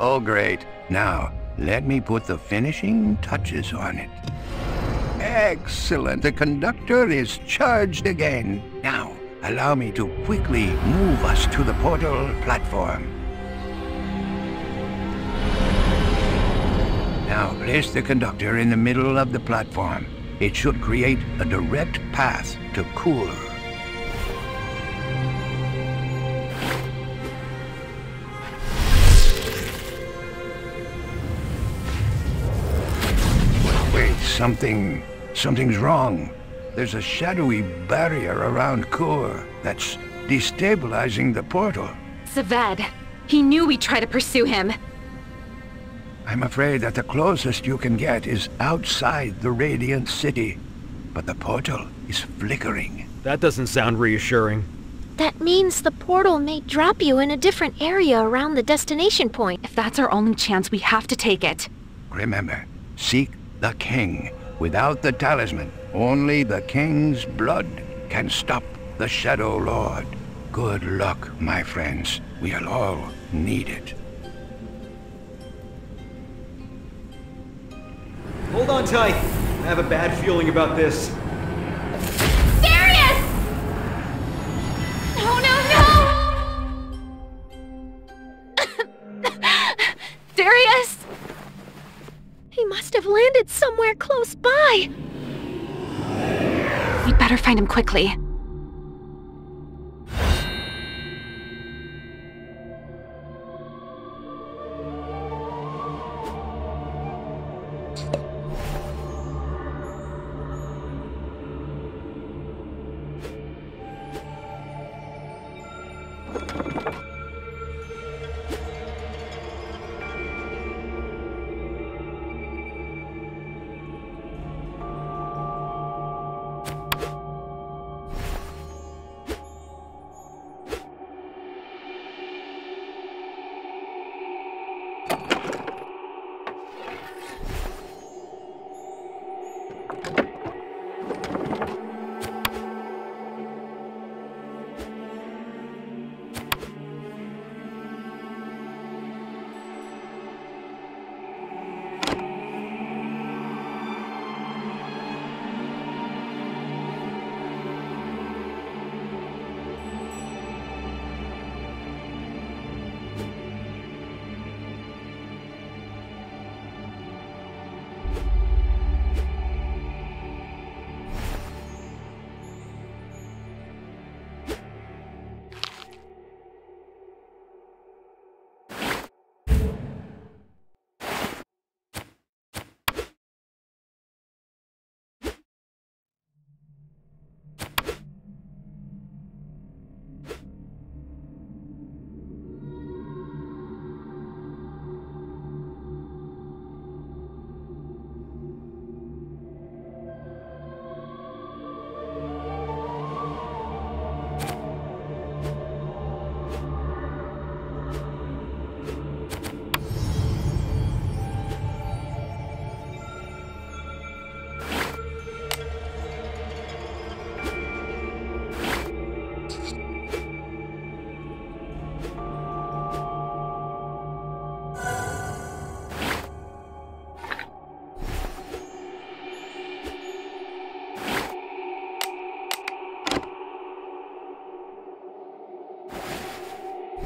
Oh, great. Now, let me put the finishing touches on it. Excellent. The conductor is charged again. Now, allow me to quickly move us to the portal platform. Now, place the conductor in the middle of the platform. It should create a direct path to Kur. Something's wrong. There's a shadowy barrier around Kur that's destabilizing the portal. Zaved, he knew we'd try to pursue him. I'm afraid that the closest you can get is outside the Radiant City, but the portal is flickering. That doesn't sound reassuring. That means the portal may drop you in a different area around the destination point. If that's our only chance, we have to take it. Remember, seek the king. Without the talisman, only the king's blood can stop the Shadow Lord. Good luck, my friends. We'll all need it. Hold on tight. I have a bad feeling about this. Darius! No! Darius! He must have landed somewhere close by! We'd better find him quickly.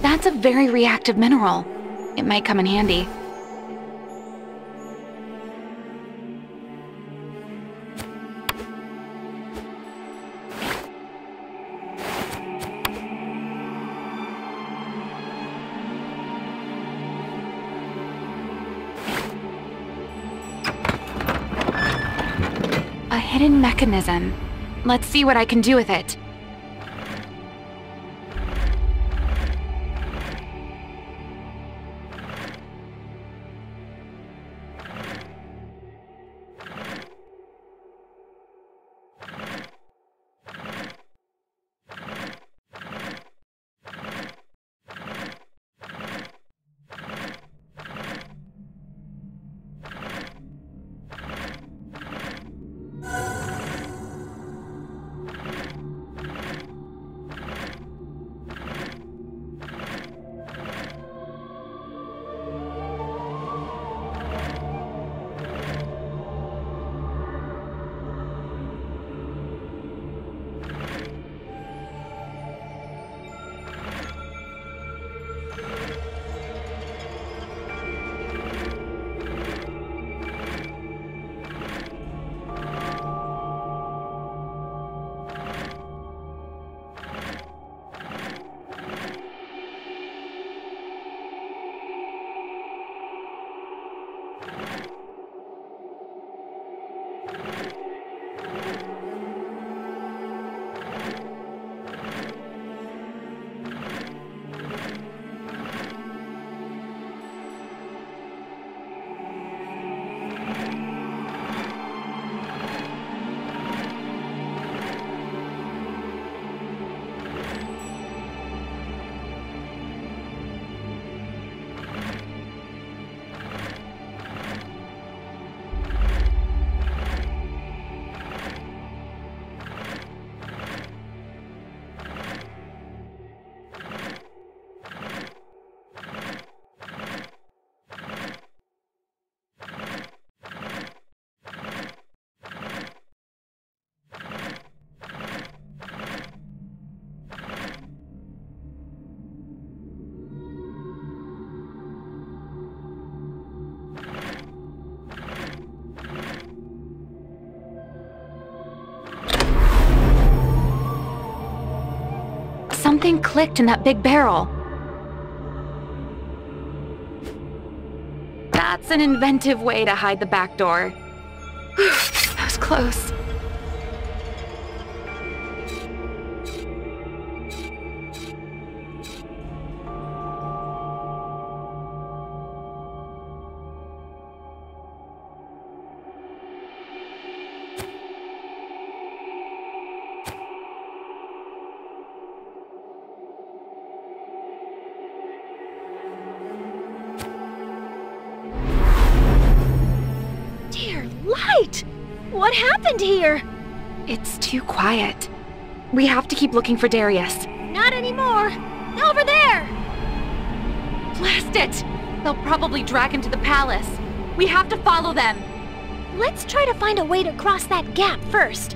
That's a very reactive mineral. It might come in handy. A hidden mechanism. Let's see what I can do with it. Something clicked in that big barrel. That's an inventive way to hide the back door. That was close. What happened here? It's too quiet. We have to keep looking for Darius. Not anymore! Over there! Blast it! They'll probably drag him to the palace. We have to follow them. Let's try to find a way to cross that gap first.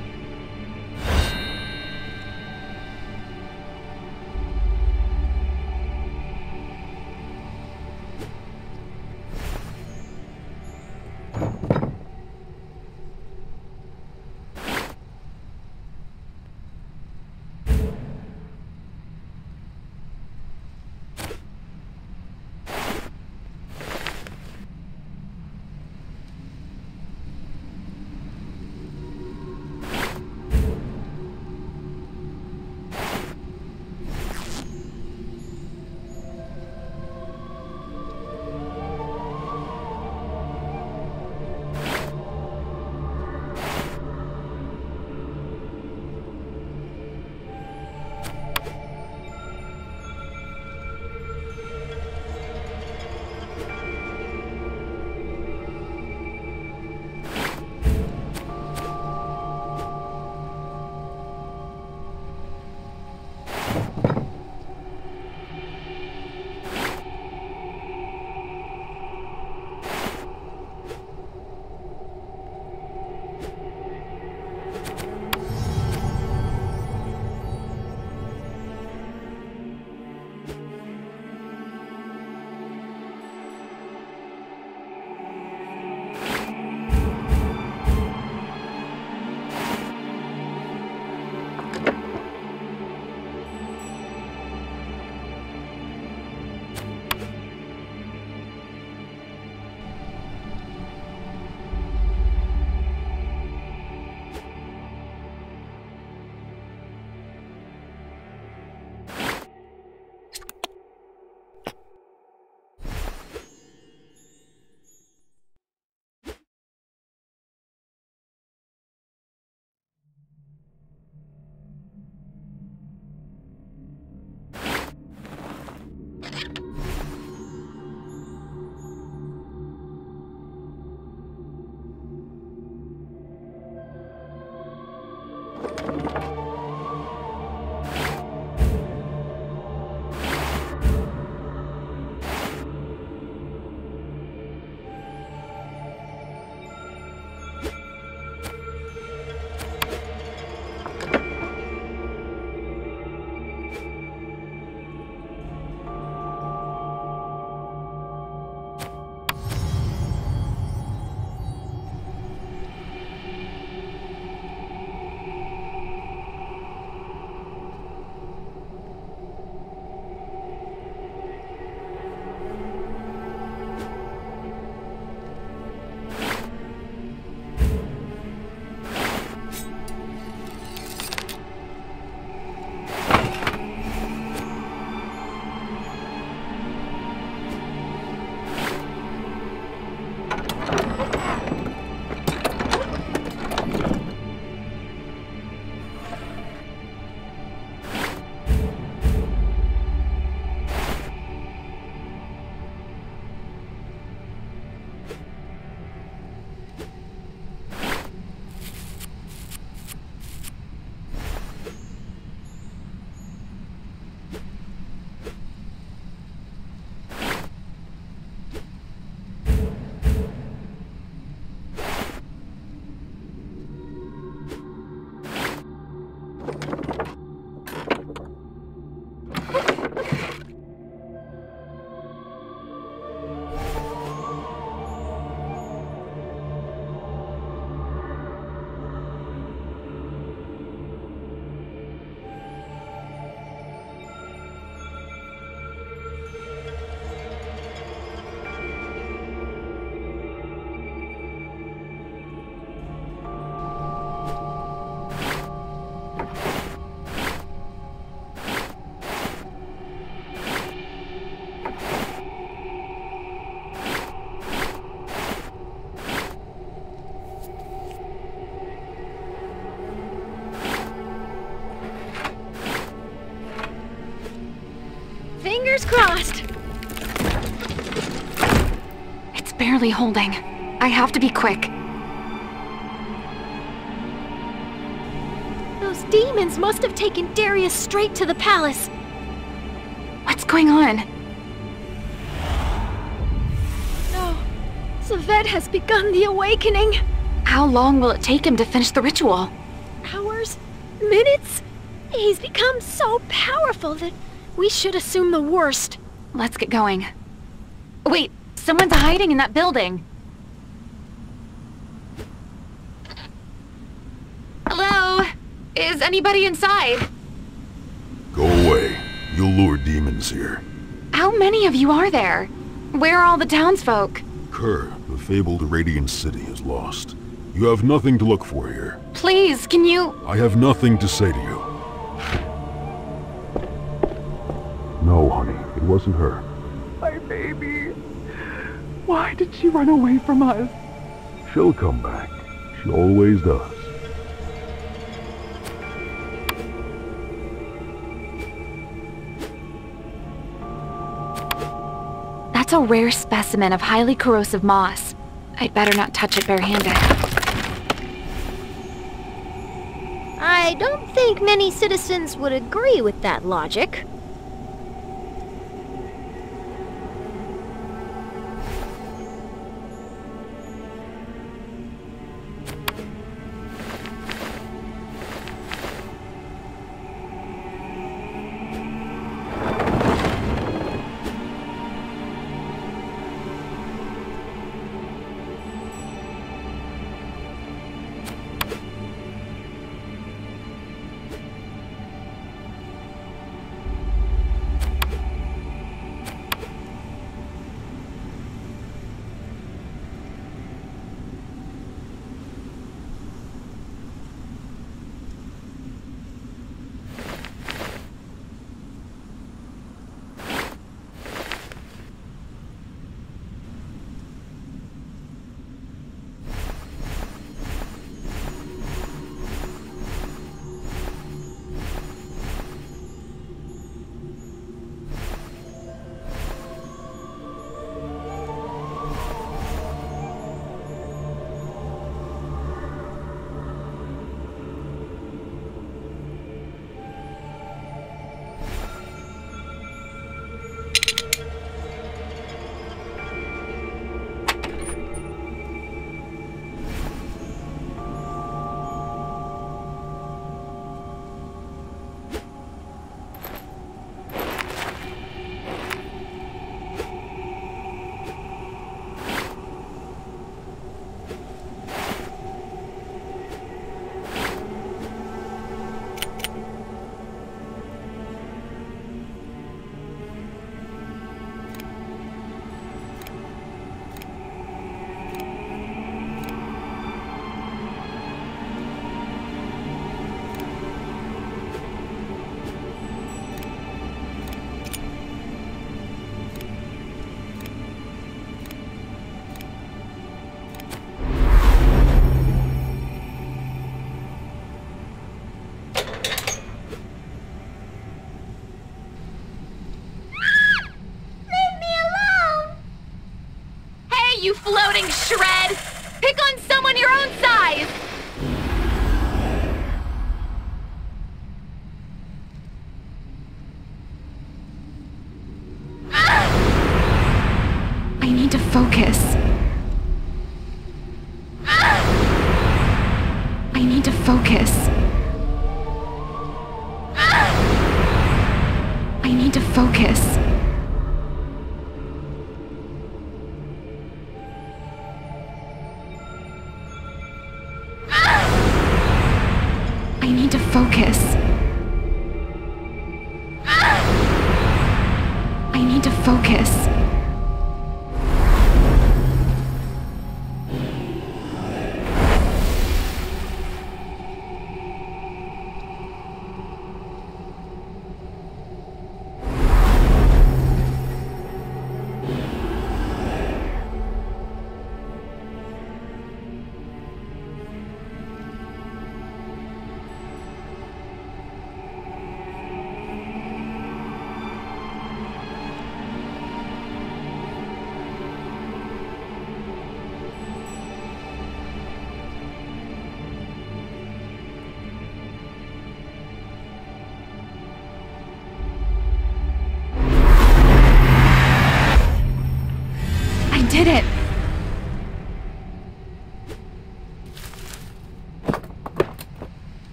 crossed. It's barely holding. I have to be quick. Those demons must have taken Darius straight to the palace. What's going on? No. Zaved has begun the awakening. How long will it take him to finish the ritual? Hours? Minutes? He's become so powerful that we should assume the worst. Let's get going. Wait, someone's hiding in that building. Hello? Is anybody inside? Go away. You'll lure demons here. How many of you are there? Where are all the townsfolk? Kur, the fabled Radiant City, is lost. You have nothing to look for here. Please, can you... I have nothing to say to you. No, honey. It wasn't her. My baby. Why did she run away from us? She'll come back. She always does. That's a rare specimen of highly corrosive moss. I'd better not touch it barehanded. I don't think many citizens would agree with that logic. Floating shred! Pick on someone your own size! I need to focus. I need to focus. I need to focus.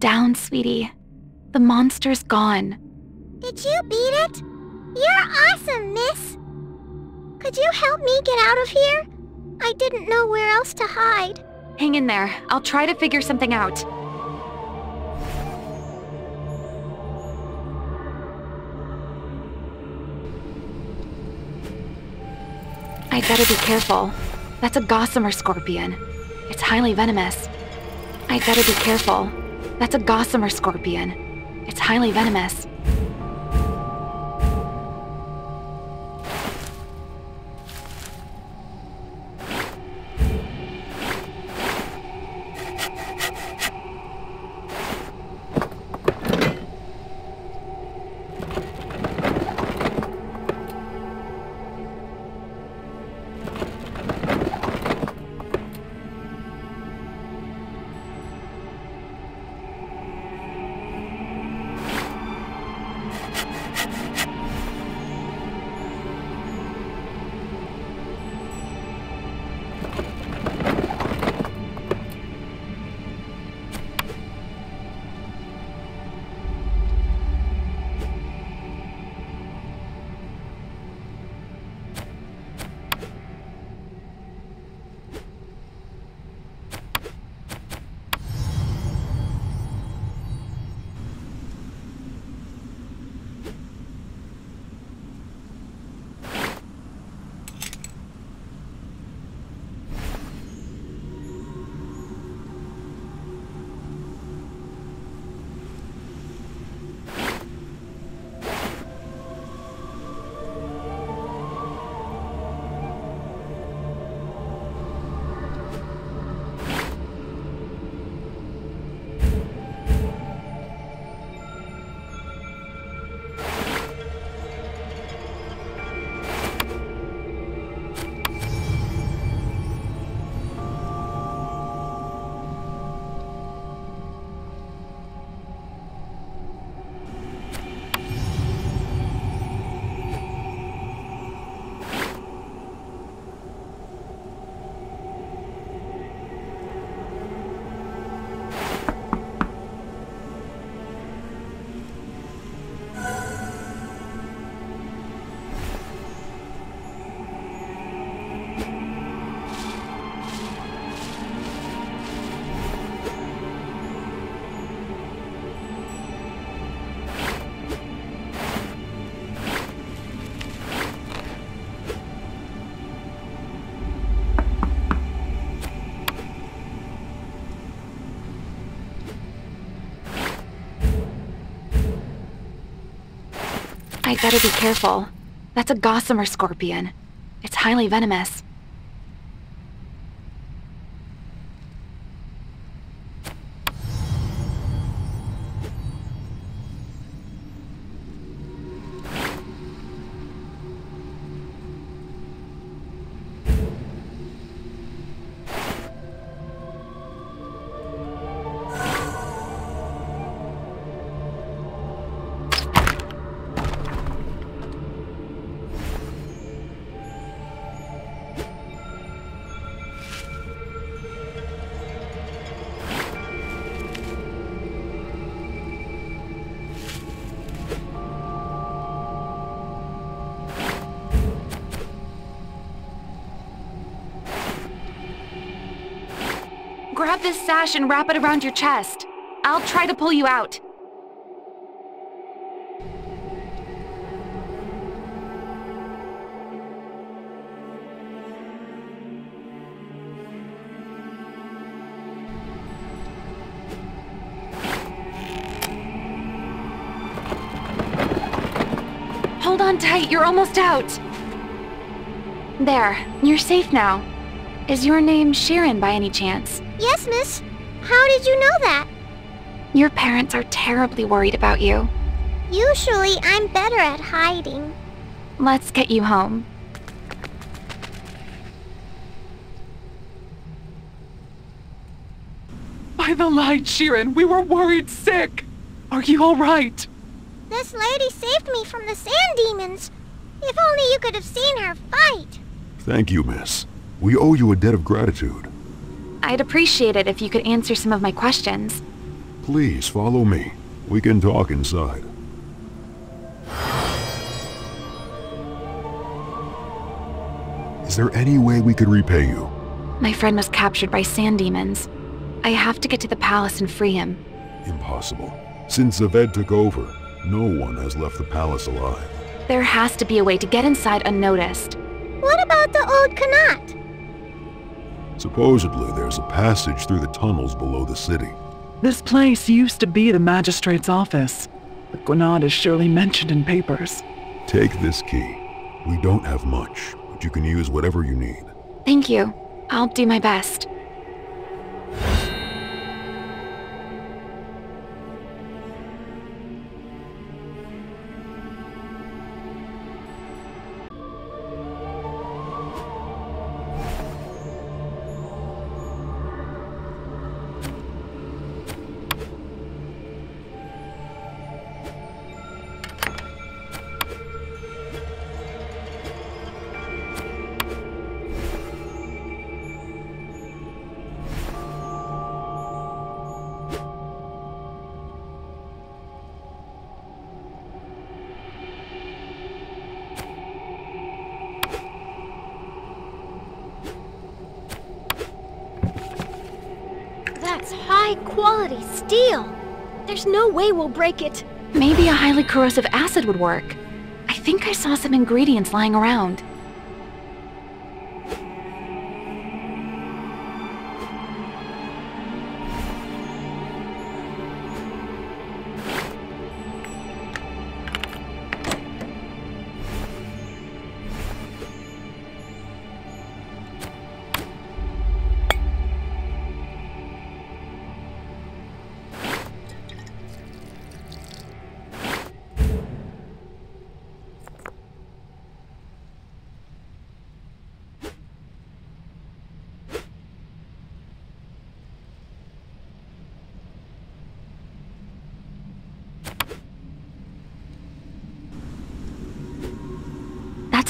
down, sweetie. The monster's gone. Did you beat it? You're awesome, miss! Could you help me get out of here? I didn't know where else to hide. Hang in there. I'll try to figure something out. I'd better be careful. That's a Gossamer Scorpion. It's highly venomous. I'd better be careful. That's a Gossamer Scorpion. It's highly venomous. I'd better be careful. That's a Gossamer Scorpion. It's highly venomous. Grab this sash and wrap it around your chest. I'll try to pull you out. Hold on tight, you're almost out. There, you're safe now. Is your name Shirin by any chance? Yes, miss. How did you know that? Your parents are terribly worried about you. Usually, I'm better at hiding. Let's get you home. By the light, Shirin, we were worried sick. Are you all right? This lady saved me from the sand demons. If only you could have seen her fight. Thank you, miss. We owe you a debt of gratitude. I'd appreciate it if you could answer some of my questions. Please follow me. We can talk inside. Is there any way we could repay you? My friend was captured by sand demons. I have to get to the palace and free him. Impossible. Since Zaved took over, no one has left the palace alive. There has to be a way to get inside unnoticed. What about the old Qanat? Supposedly there's a passage through the tunnels below the city. This place used to be the magistrate's office. But Gwynad is surely mentioned in papers. Take this key. We don't have much, but you can use whatever you need. Thank you. I'll do my best. We'll break it. Maybe a highly corrosive acid would work. I think I saw some ingredients lying around.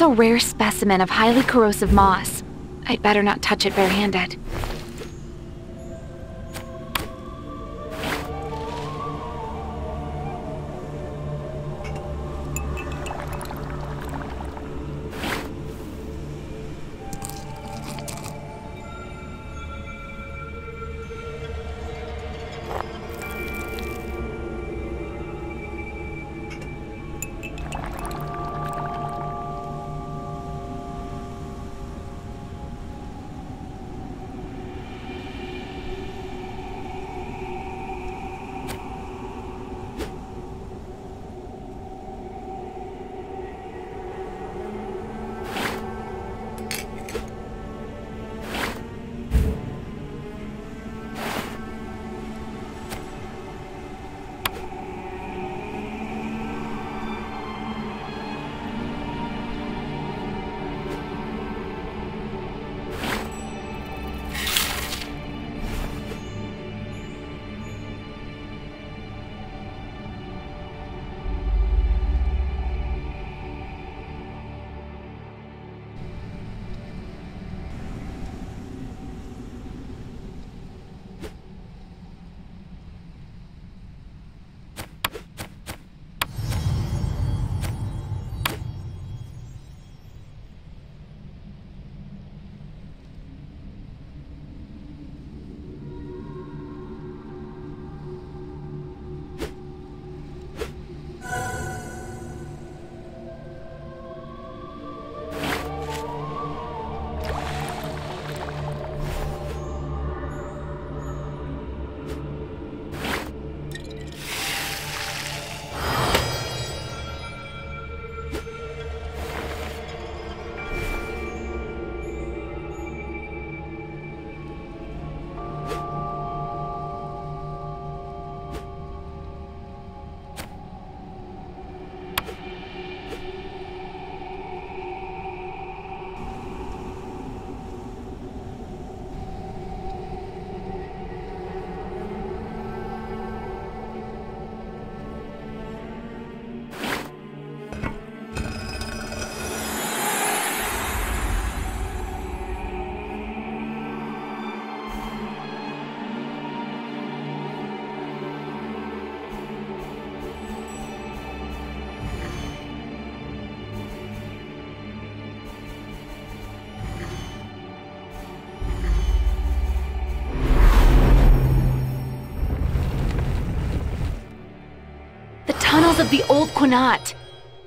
A rare specimen of highly corrosive moss. I'd better not touch it barehanded. hills of the old Qanat.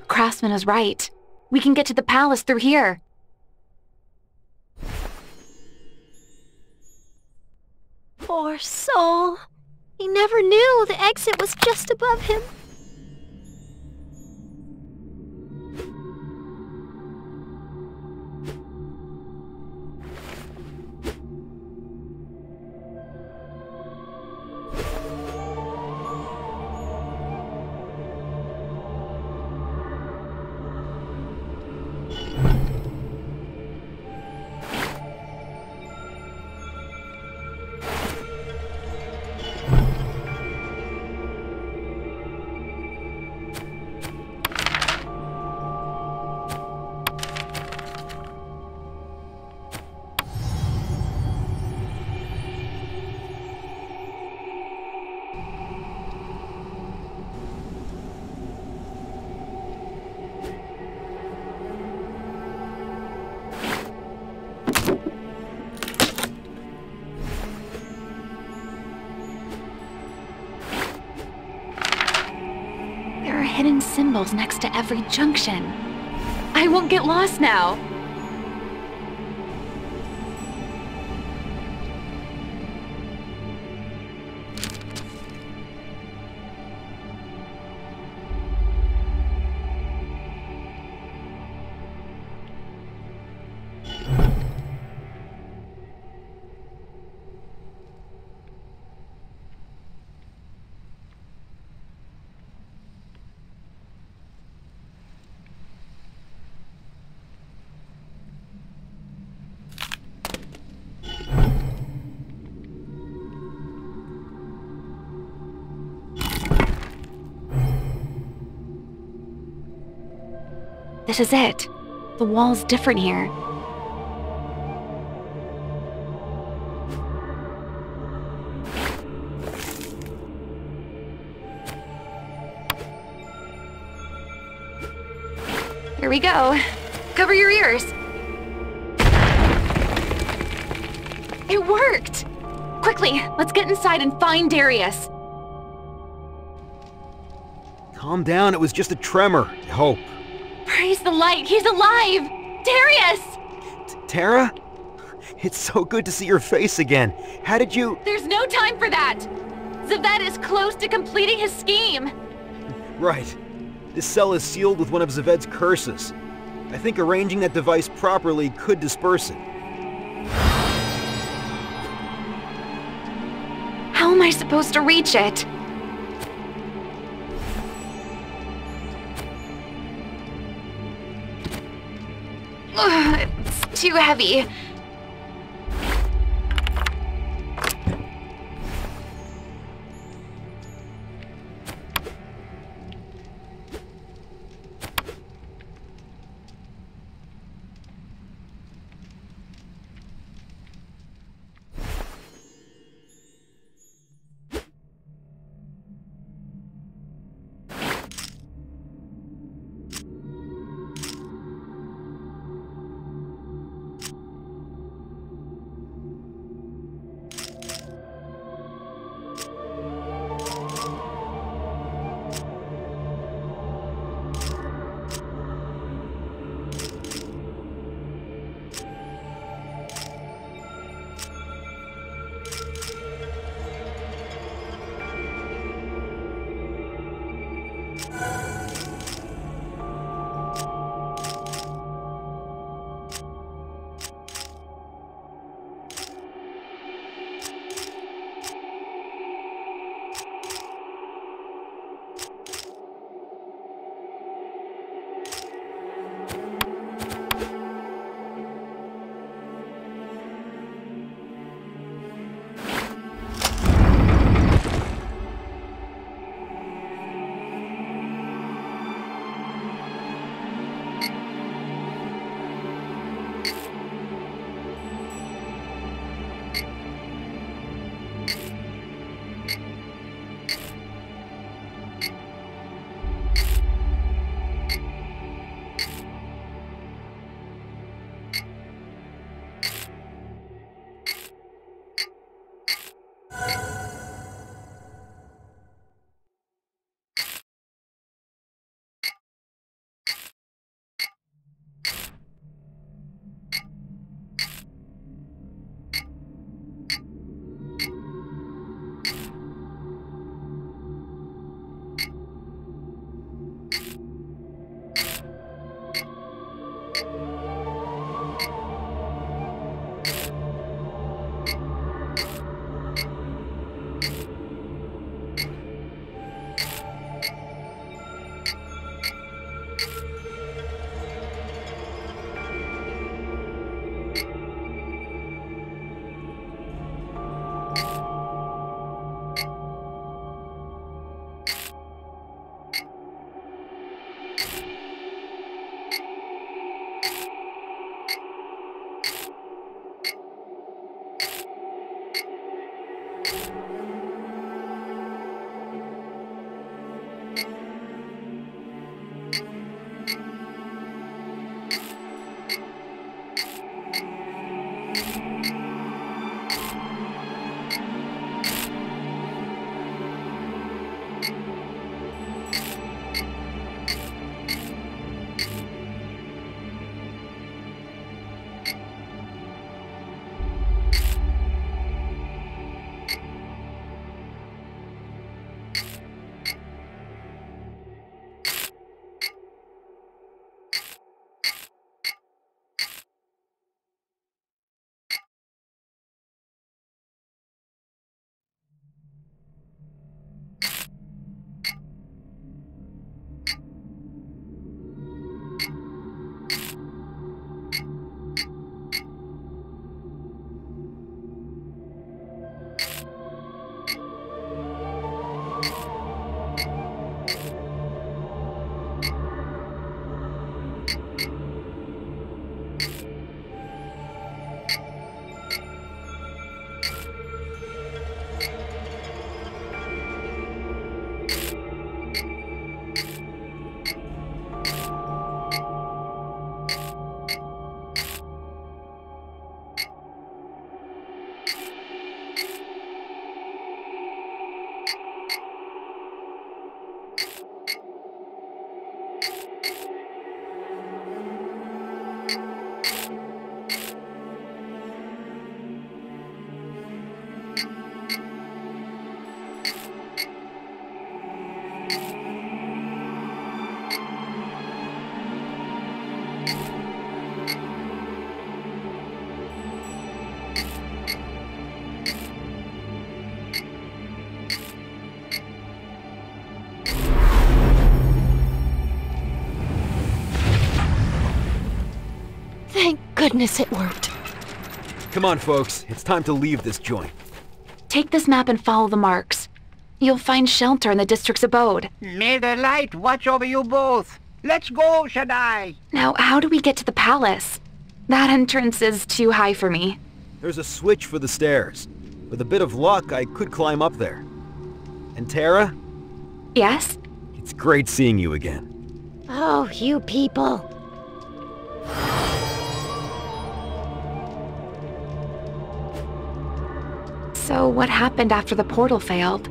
Craftsman is right. We can get to the palace through here. Poor soul. He never knew the exit was just above him. Next to every junction. I won't get lost now. This is it. The wall's different here. Here we go. Cover your ears. It worked! Quickly, let's get inside and find Darius. Calm down, it was just a tremor, I hope. Praise the light! He's alive! Darius! Tara? It's so good to see your face again. How did you... There's no time for that! Zaved is close to completing his scheme! Right. This cell is sealed with one of Zaved's curses. I think arranging that device properly could disperse it. How am I supposed to reach it? Ugh, it's too heavy. goodness, it worked. Come on, folks. It's time to leave this joint. Take this map and follow the marks. You'll find shelter in the district's abode. May the light watch over you both. Let's go, Shaddai. Now, how do we get to the palace? That entrance is too high for me. There's a switch for the stairs. With a bit of luck, I could climb up there. And Tara? Yes? It's great seeing you again. Oh, you people. So what happened after the portal failed?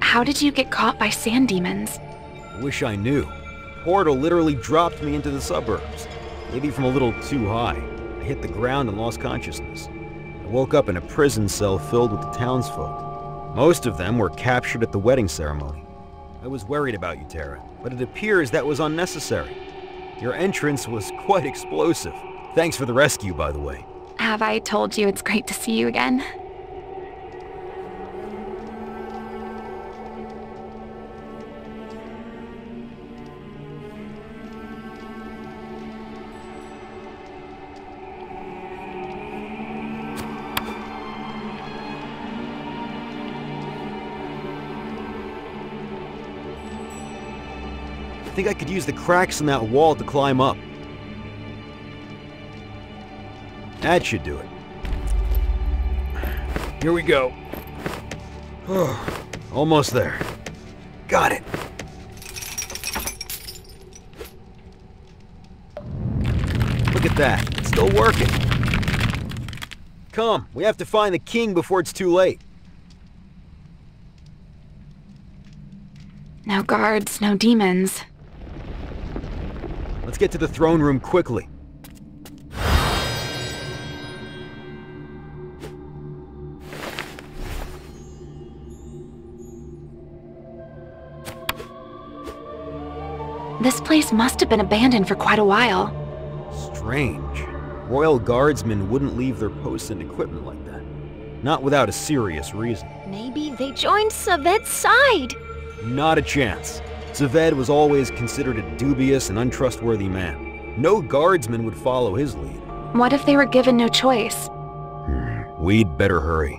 How did you get caught by sand demons? I wish I knew. The portal literally dropped me into the suburbs. Maybe from a little too high. I hit the ground and lost consciousness. I woke up in a prison cell filled with the townsfolk. Most of them were captured at the wedding ceremony. I was worried about you, Tara, but it appears that was unnecessary. Your entrance was quite explosive. Thanks for the rescue, by the way. Have I told you it's great to see you again? I think I could use the cracks in that wall to climb up. That should do it. Here we go. Almost there. Got it. Look at that. It's still working. Come, we have to find the king before it's too late. No guards, no demons. Let's get to the throne room quickly. This place must have been abandoned for quite a while. Strange. Royal guardsmen wouldn't leave their posts and equipment like that. Not without a serious reason. Maybe they joined Zaved's side. Not a chance. Zaved was always considered a dubious and untrustworthy man. No guardsman would follow his lead. What if they were given no choice? We'd better hurry.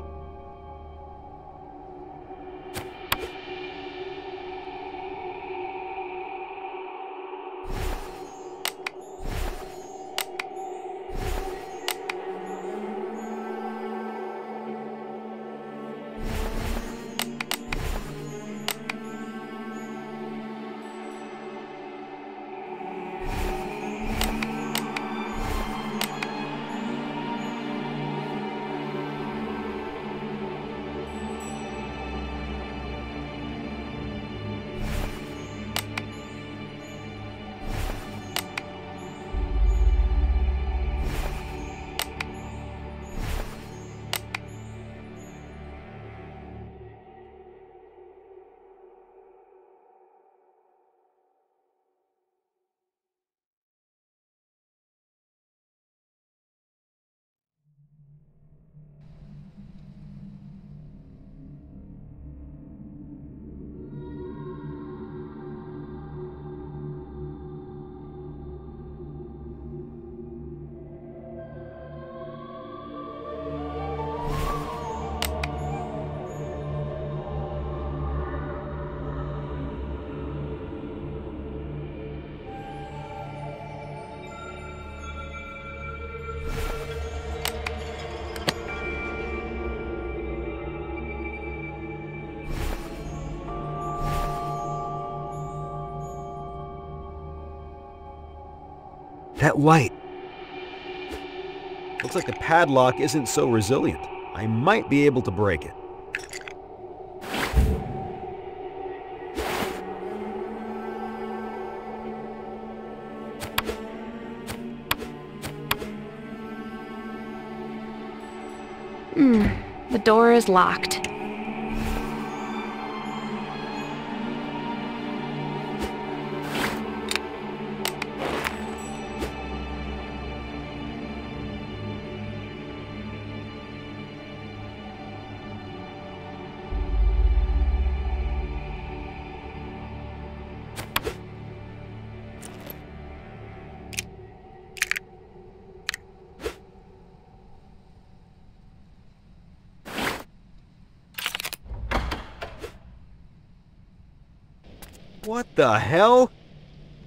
That light. Looks like the padlock isn't so resilient. I might be able to break it. The door is locked. What the hell?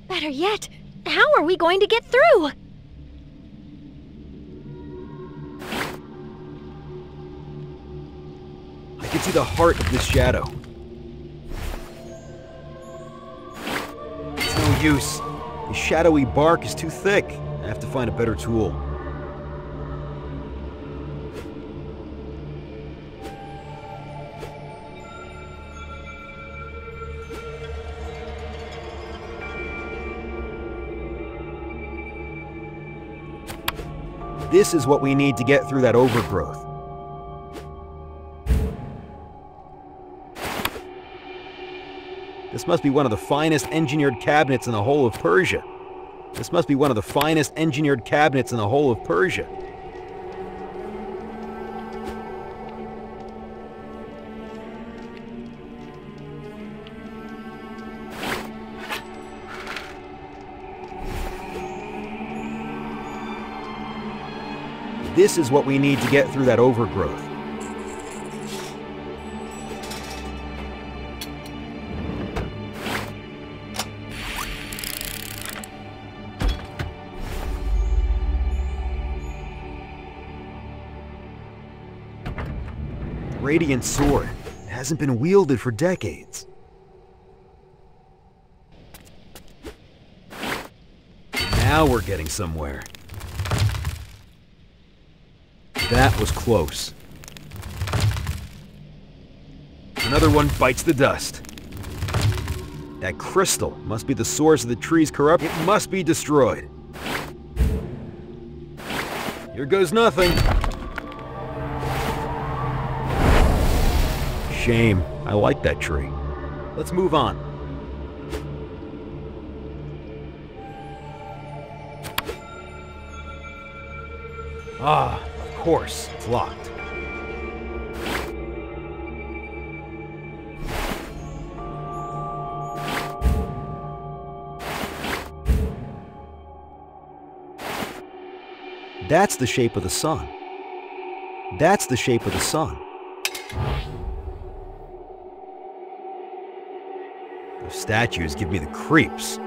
Better yet, how are we going to get through? I can see the heart of this shadow. It's no use. The shadowy bark is too thick. I have to find a better tool. This is what we need to get through that overgrowth. This must be one of the finest engineered cabinets in the whole of Persia. This must be one of the finest engineered cabinets in the whole of Persia. This is what we need to get through that overgrowth. Radiant sword. It hasn't been wielded for decades. Now we're getting somewhere. That was close. Another one bites the dust. That crystal must be the source of the tree's corruption. It must be destroyed. Here goes nothing. Shame. I like that tree. Let's move on. Ah. Of course, it's locked. That's the shape of the sun. That's the shape of the sun. Those statues give me the creeps.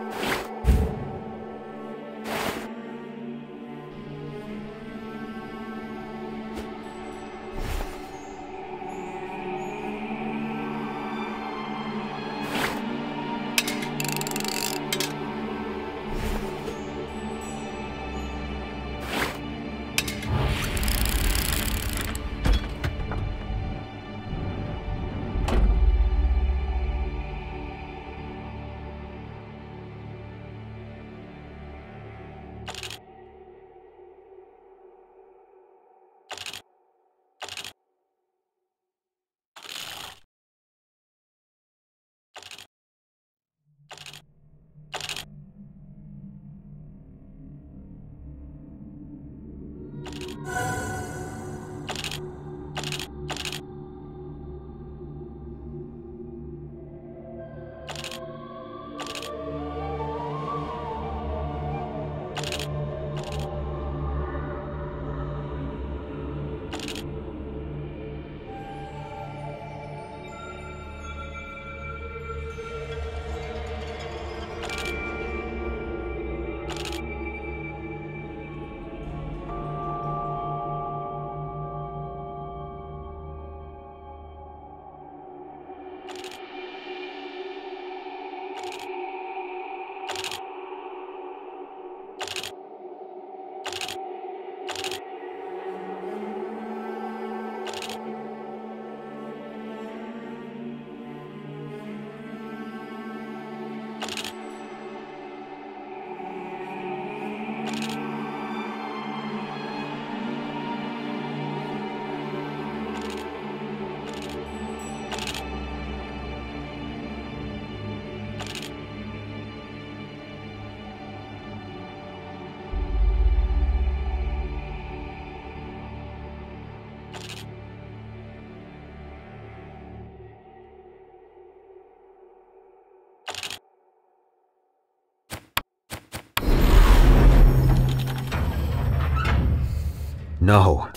No.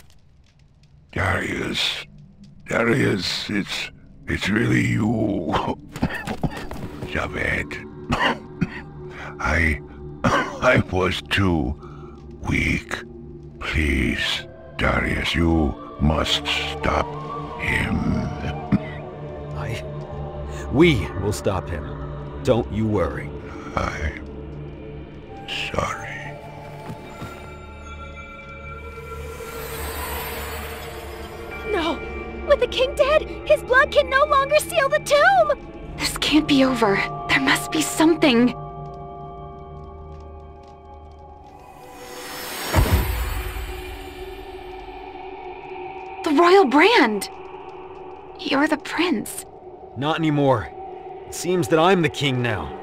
Darius, it's really you. Zaved. I was too weak. Please, Darius, you must stop him. We will stop him. Don't you worry. I'm sorry. No! With the king dead, his blood can no longer seal the tomb! This can't be over. There must be something. The Royal Brand! You're the prince. Not anymore. It seems that I'm the king now.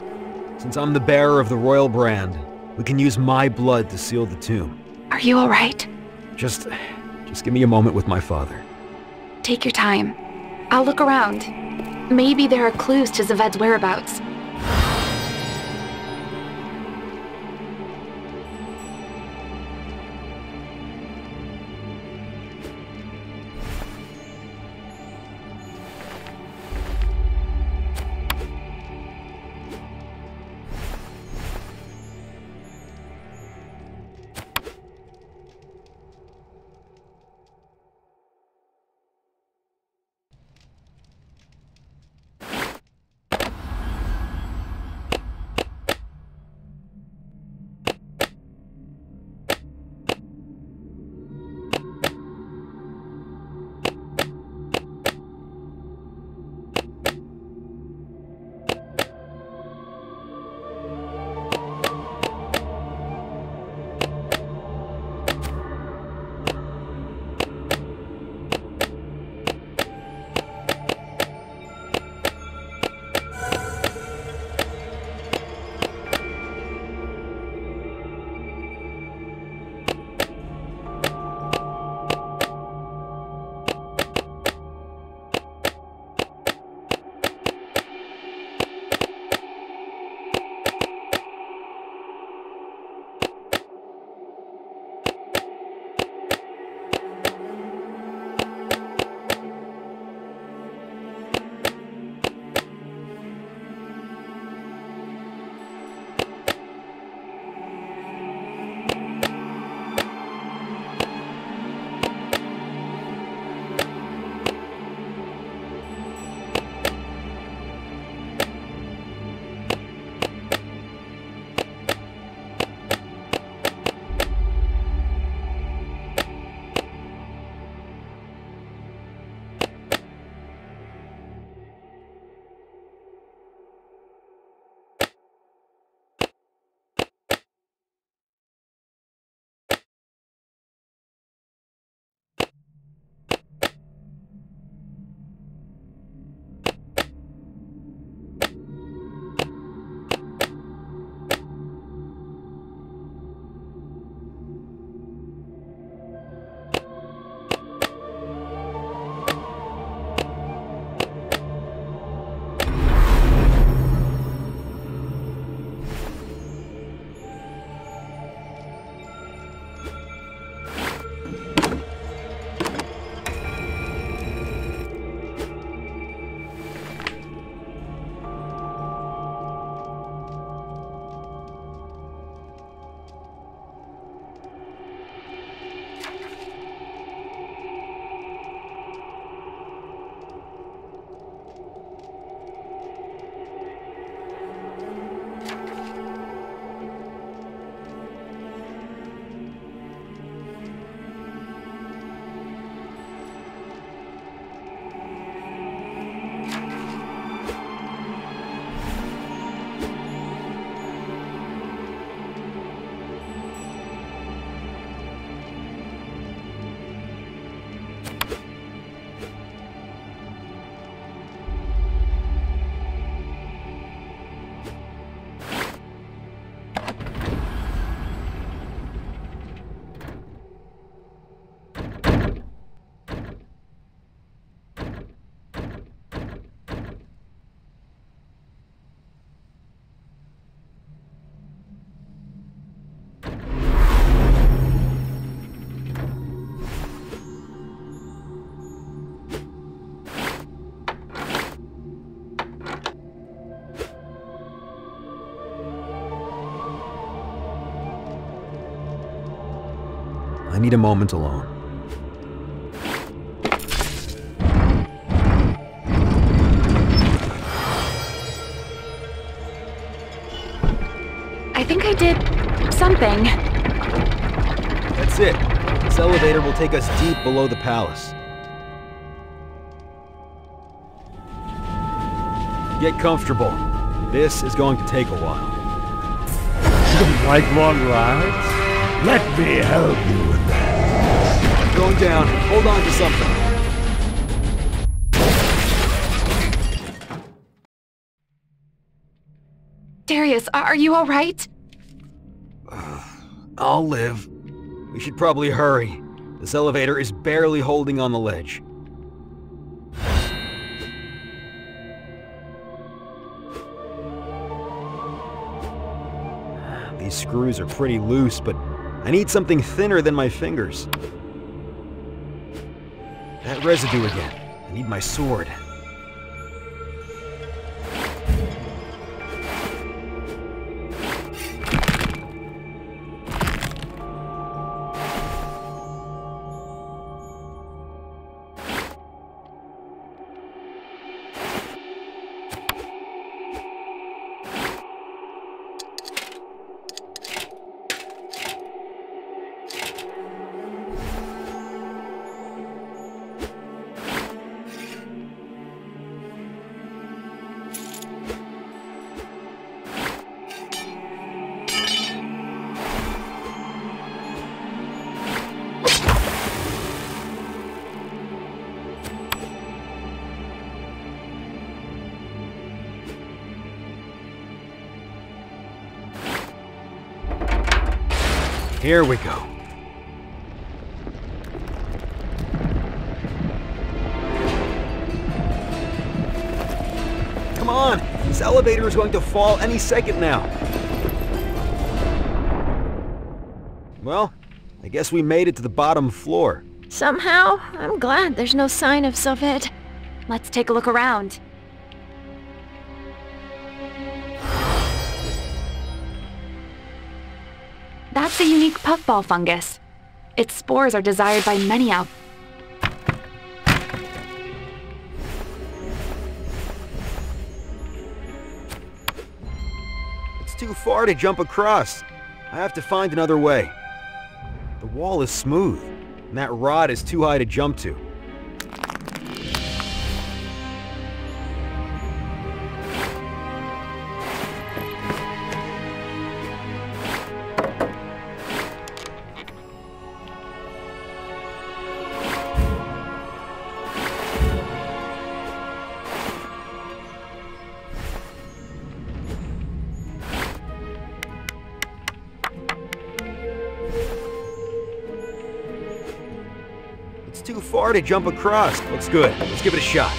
Since I'm the bearer of the Royal Brand, we can use my blood to seal the tomb. Are you alright? Just give me a moment with my father. Take your time. I'll look around. Maybe there are clues to Zaved's whereabouts. I need a moment alone. I think I did something. That's it. This elevator will take us deep below the palace. Get comfortable. This is going to take a while. You don't like long rides? Let me help you with that. I'm going down. Hold on to something. Darius, are you all right? I'll live. We should probably hurry. This elevator is barely holding on the ledge. These screws are pretty loose, but I need something thinner than my fingers. That residue again. I need my sword. Here we go. Come on! This elevator is going to fall any second now. Well, I guess we made it to the bottom floor. Somehow, I'm glad there's no sign of Zaved. Let's take a look around. That's a unique puffball fungus. Its spores are desired by many out. It's too far to jump across. I have to find another way. The wall is smooth, and that rod is too high to jump to. To jump across. Looks good. Let's give it a shot.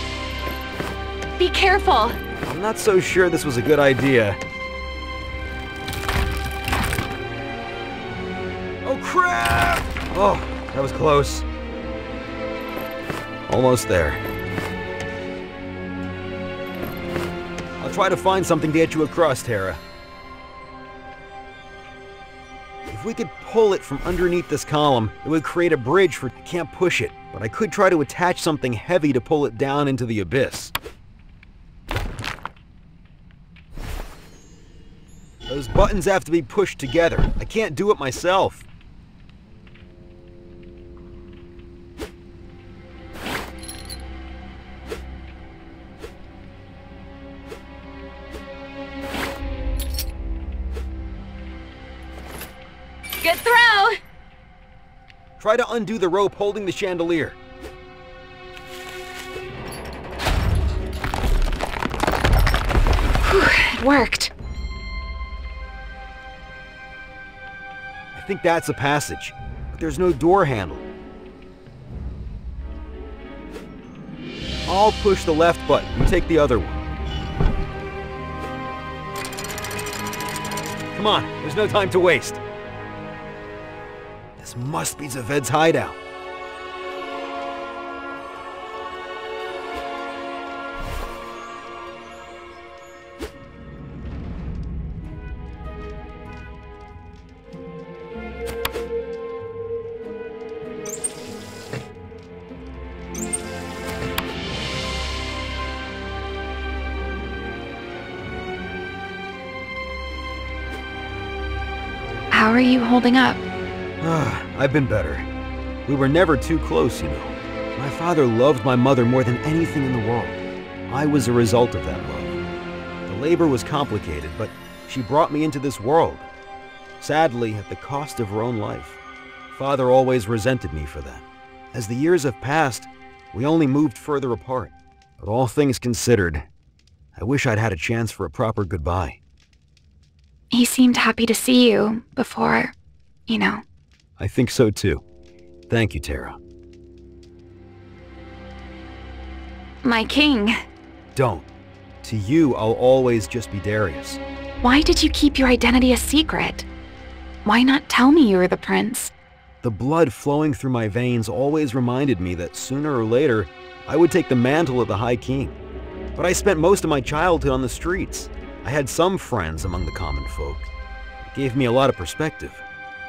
Be careful. I'm not so sure this was a good idea. Oh crap! Oh, that was close. Almost there. I'll try to find something to get you across, Tara. If we could pull it from underneath this column, it would create a bridge for... I can't push it, but I could try to attach something heavy to pull it down into the abyss. Those buttons have to be pushed together. I can't do it myself. Try to undo the rope holding the chandelier. Whew, it worked. I think that's a passage, but there's no door handle. I'll push the left button, you take the other one. Come on, there's no time to waste. This must be Zaved's hideout. How are you holding up? I've been better. We were never too close, you know. My father loved my mother more than anything in the world. I was a result of that love. The labor was complicated, but she brought me into this world. Sadly, at the cost of her own life. Father always resented me for that. As the years have passed, we only moved further apart. But all things considered, I wish I'd had a chance for a proper goodbye. He seemed happy to see you before, you know. I think so too. Thank you, Tara. My king. Don't. To you, I'll always just be Darius. Why did you keep your identity a secret? Why not tell me you were the prince? The blood flowing through my veins always reminded me that sooner or later, I would take the mantle of the High King. But I spent most of my childhood on the streets. I had some friends among the common folk. It gave me a lot of perspective.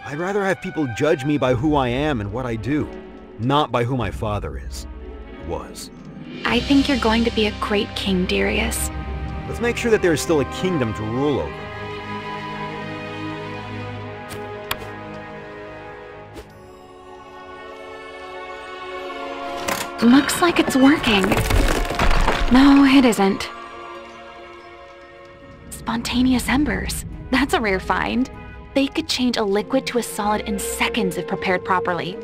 I'd rather have people judge me by who I am and what I do, not by who my father is. Was. I think you're going to be a great king, Darius. Let's make sure that there is still a kingdom to rule over. Looks like it's working. No, it isn't. Spontaneous embers. That's a rare find. They could change a liquid to a solid in seconds if prepared properly.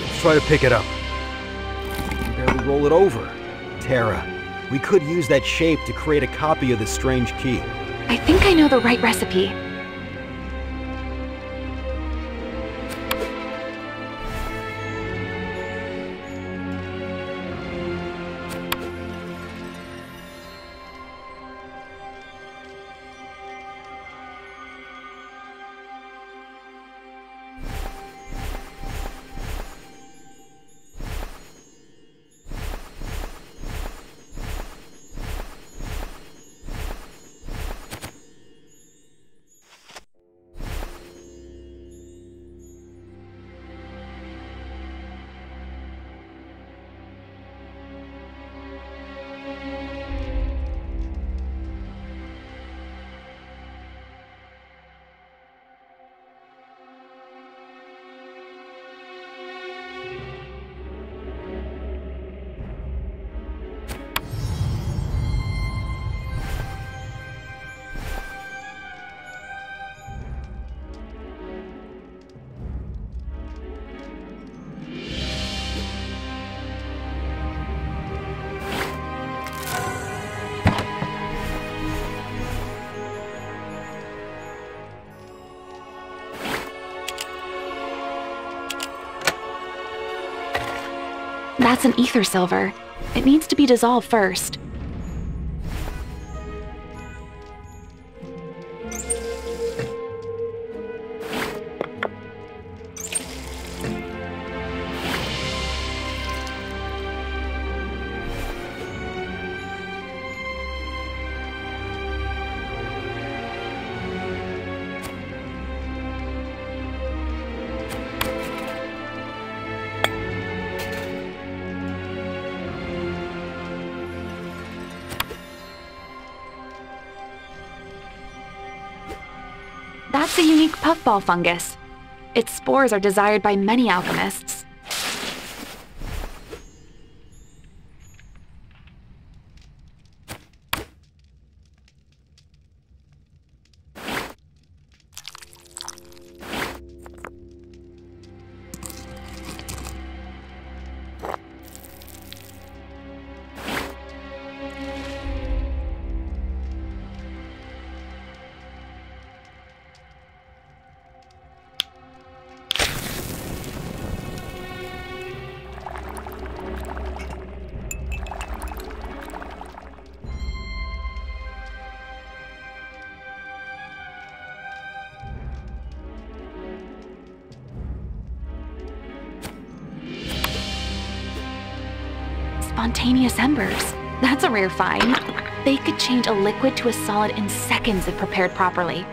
Let's try to pick it up. Barely roll it over. Tara, we could use that shape to create a copy of this strange key. I think I know the right recipe. That's an ether silver. It needs to be dissolved first. It's a unique puffball fungus. Its spores are desired by many alchemists. Spontaneous embers. That's a rare find. They could change a liquid to a solid in seconds if prepared properly.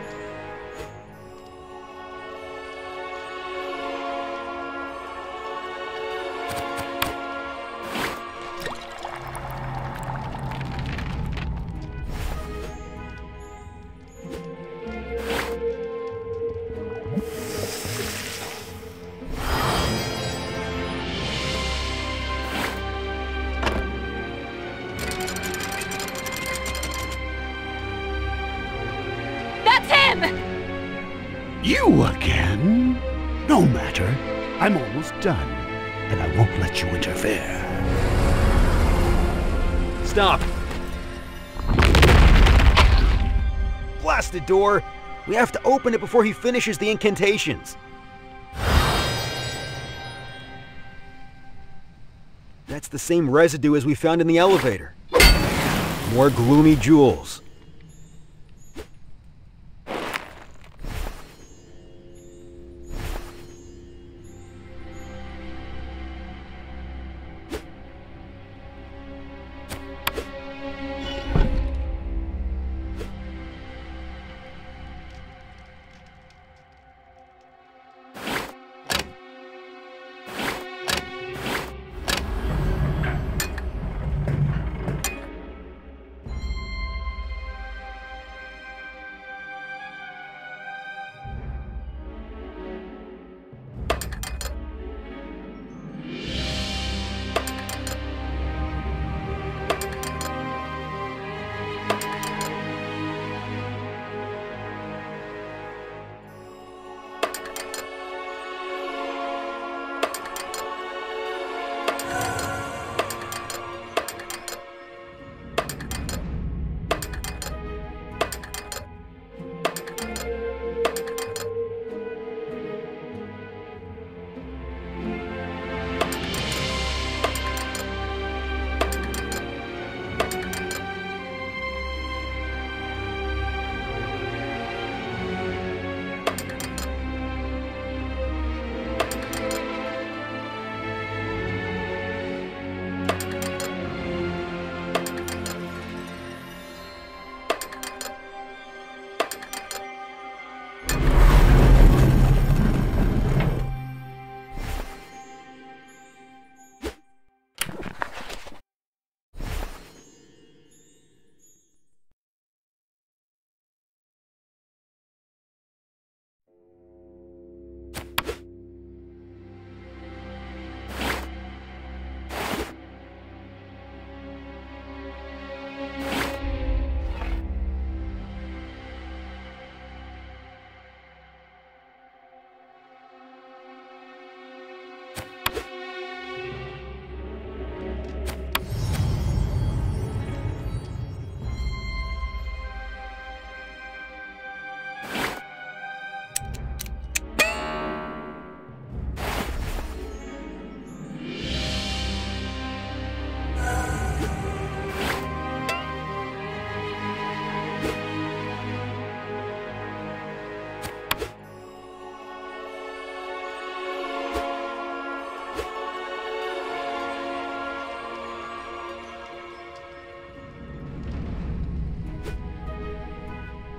You again? No matter. I'm almost done, and I won't let you interfere. Stop. Blasted door. We have to open it before he finishes the incantations. That's the same residue as we found in the elevator. More gloomy jewels.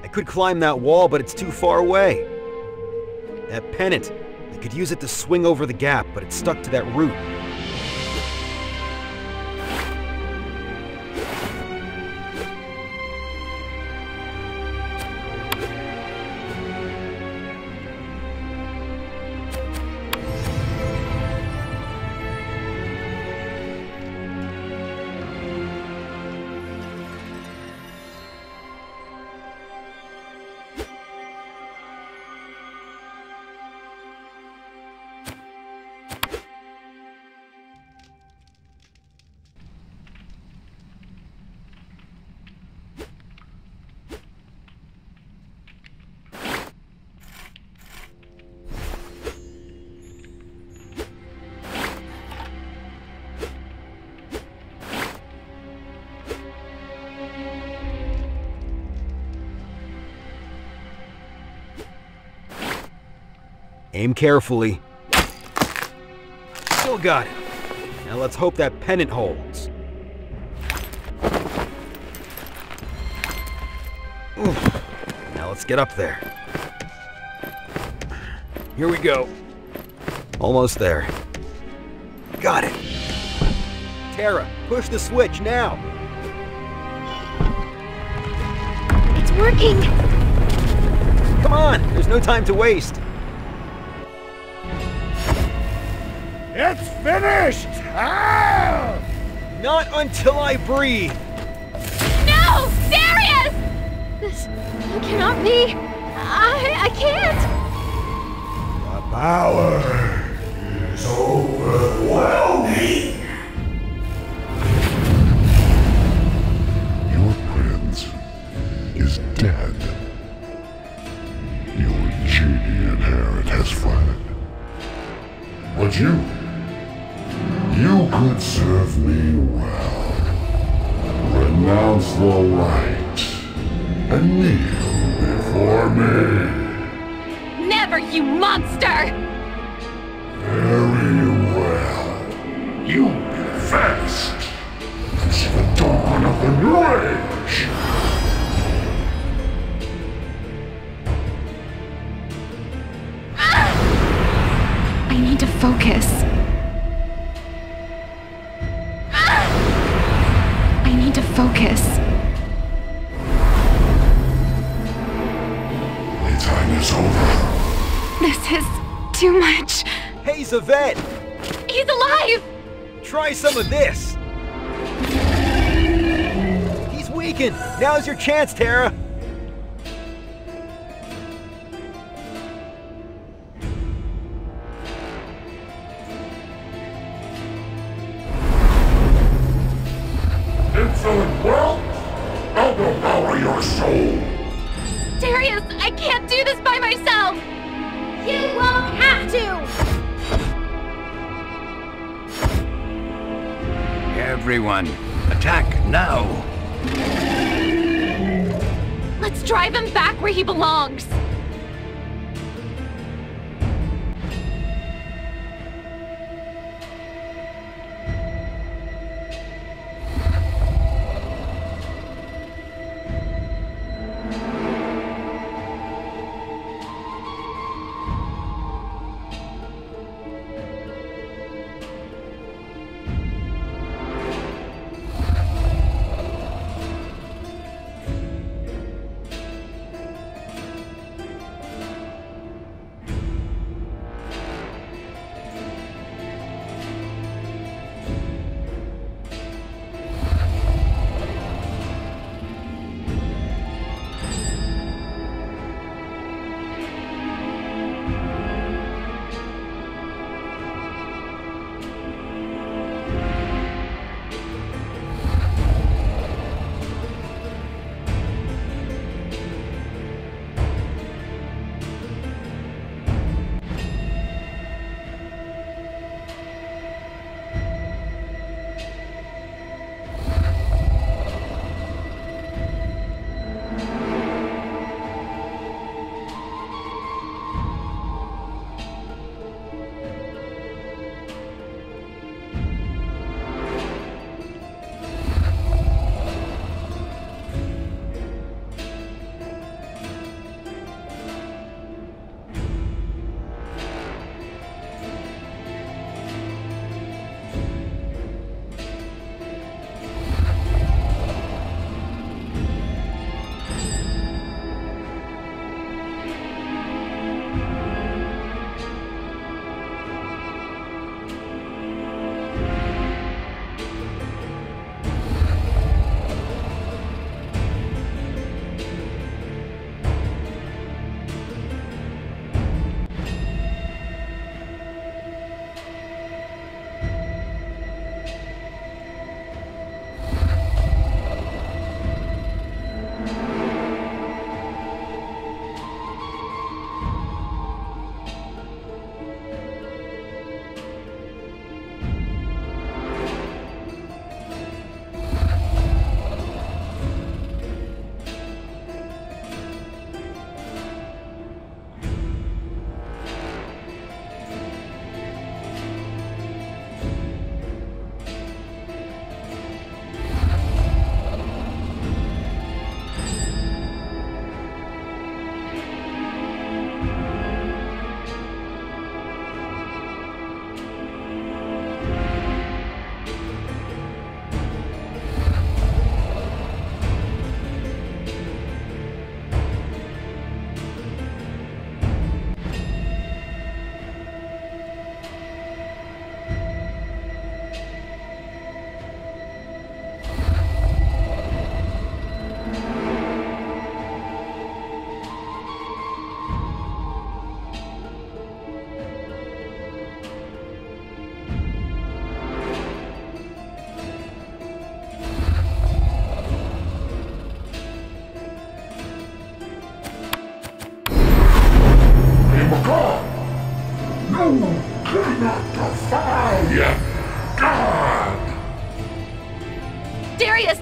I could climb that wall, but it's too far away. That pennant, I could use it to swing over the gap, but it's stuck to that root. Aim carefully. Still got it. Now let's hope that pennant holds. Oof. Now let's get up there. Here we go. Almost there. Got it. Tara, push the switch now. It's working. Come on, there's no time to waste. It's finished! Ah! Not until I breathe! No! Darius! This cannot be! I can't! The power is overwhelming! Your prince is dead. Your genie inherit has fled. But you could serve me well. Renounce the right and kneel before me. Never, you monster! Very well. You confessed. It's the dawn of the new age. I need to focus. Focus. Playtime is over. This is too much. Hey, Zaved! He's alive! Try some of this. He's weakened. Now's your chance, Tara. Everyone, attack now! Let's drive him back where he belongs!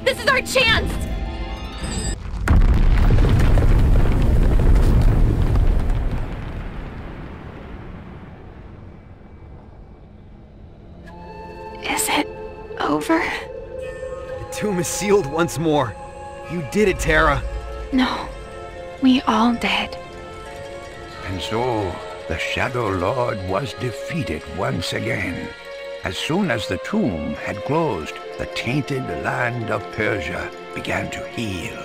this! This is our chance! Is it over? The tomb is sealed once more. You did it, Tara. No, we all did. And so, the Shadow Lord was defeated once again. As soon as the tomb had closed, the tainted land of Persia began to heal.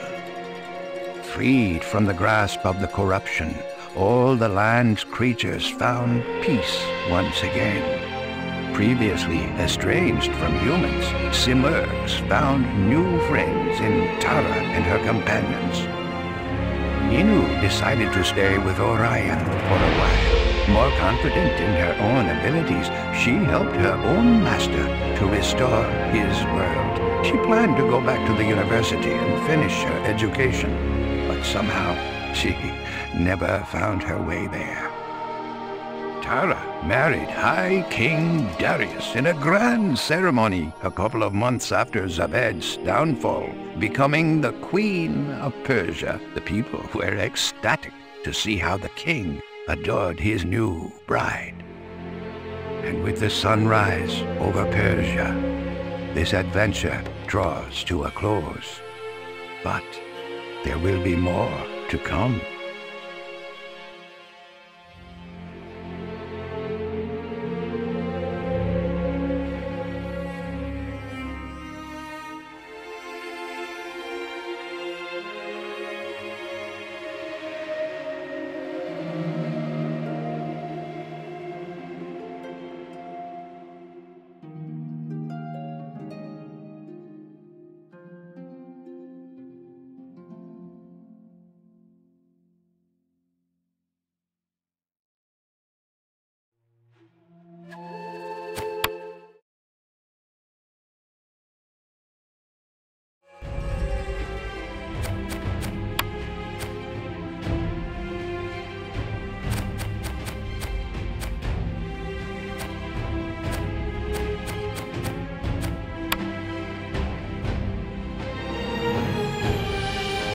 Freed from the grasp of the corruption, all the land's creatures found peace once again. Previously estranged from humans, Simurghs found new friends in Tara and her companions. Minu decided to stay with Orion for a while. More confident in her own abilities, she helped her own master to restore his world. She planned to go back to the university and finish her education, but somehow she never found her way there. Tara married High King Darius in a grand ceremony a couple of months after Zaved's downfall, becoming the Queen of Persia. The people were ecstatic to see how the king adored his new bride. And with the sunrise over Persia, this adventure draws to a close. But there will be more to come.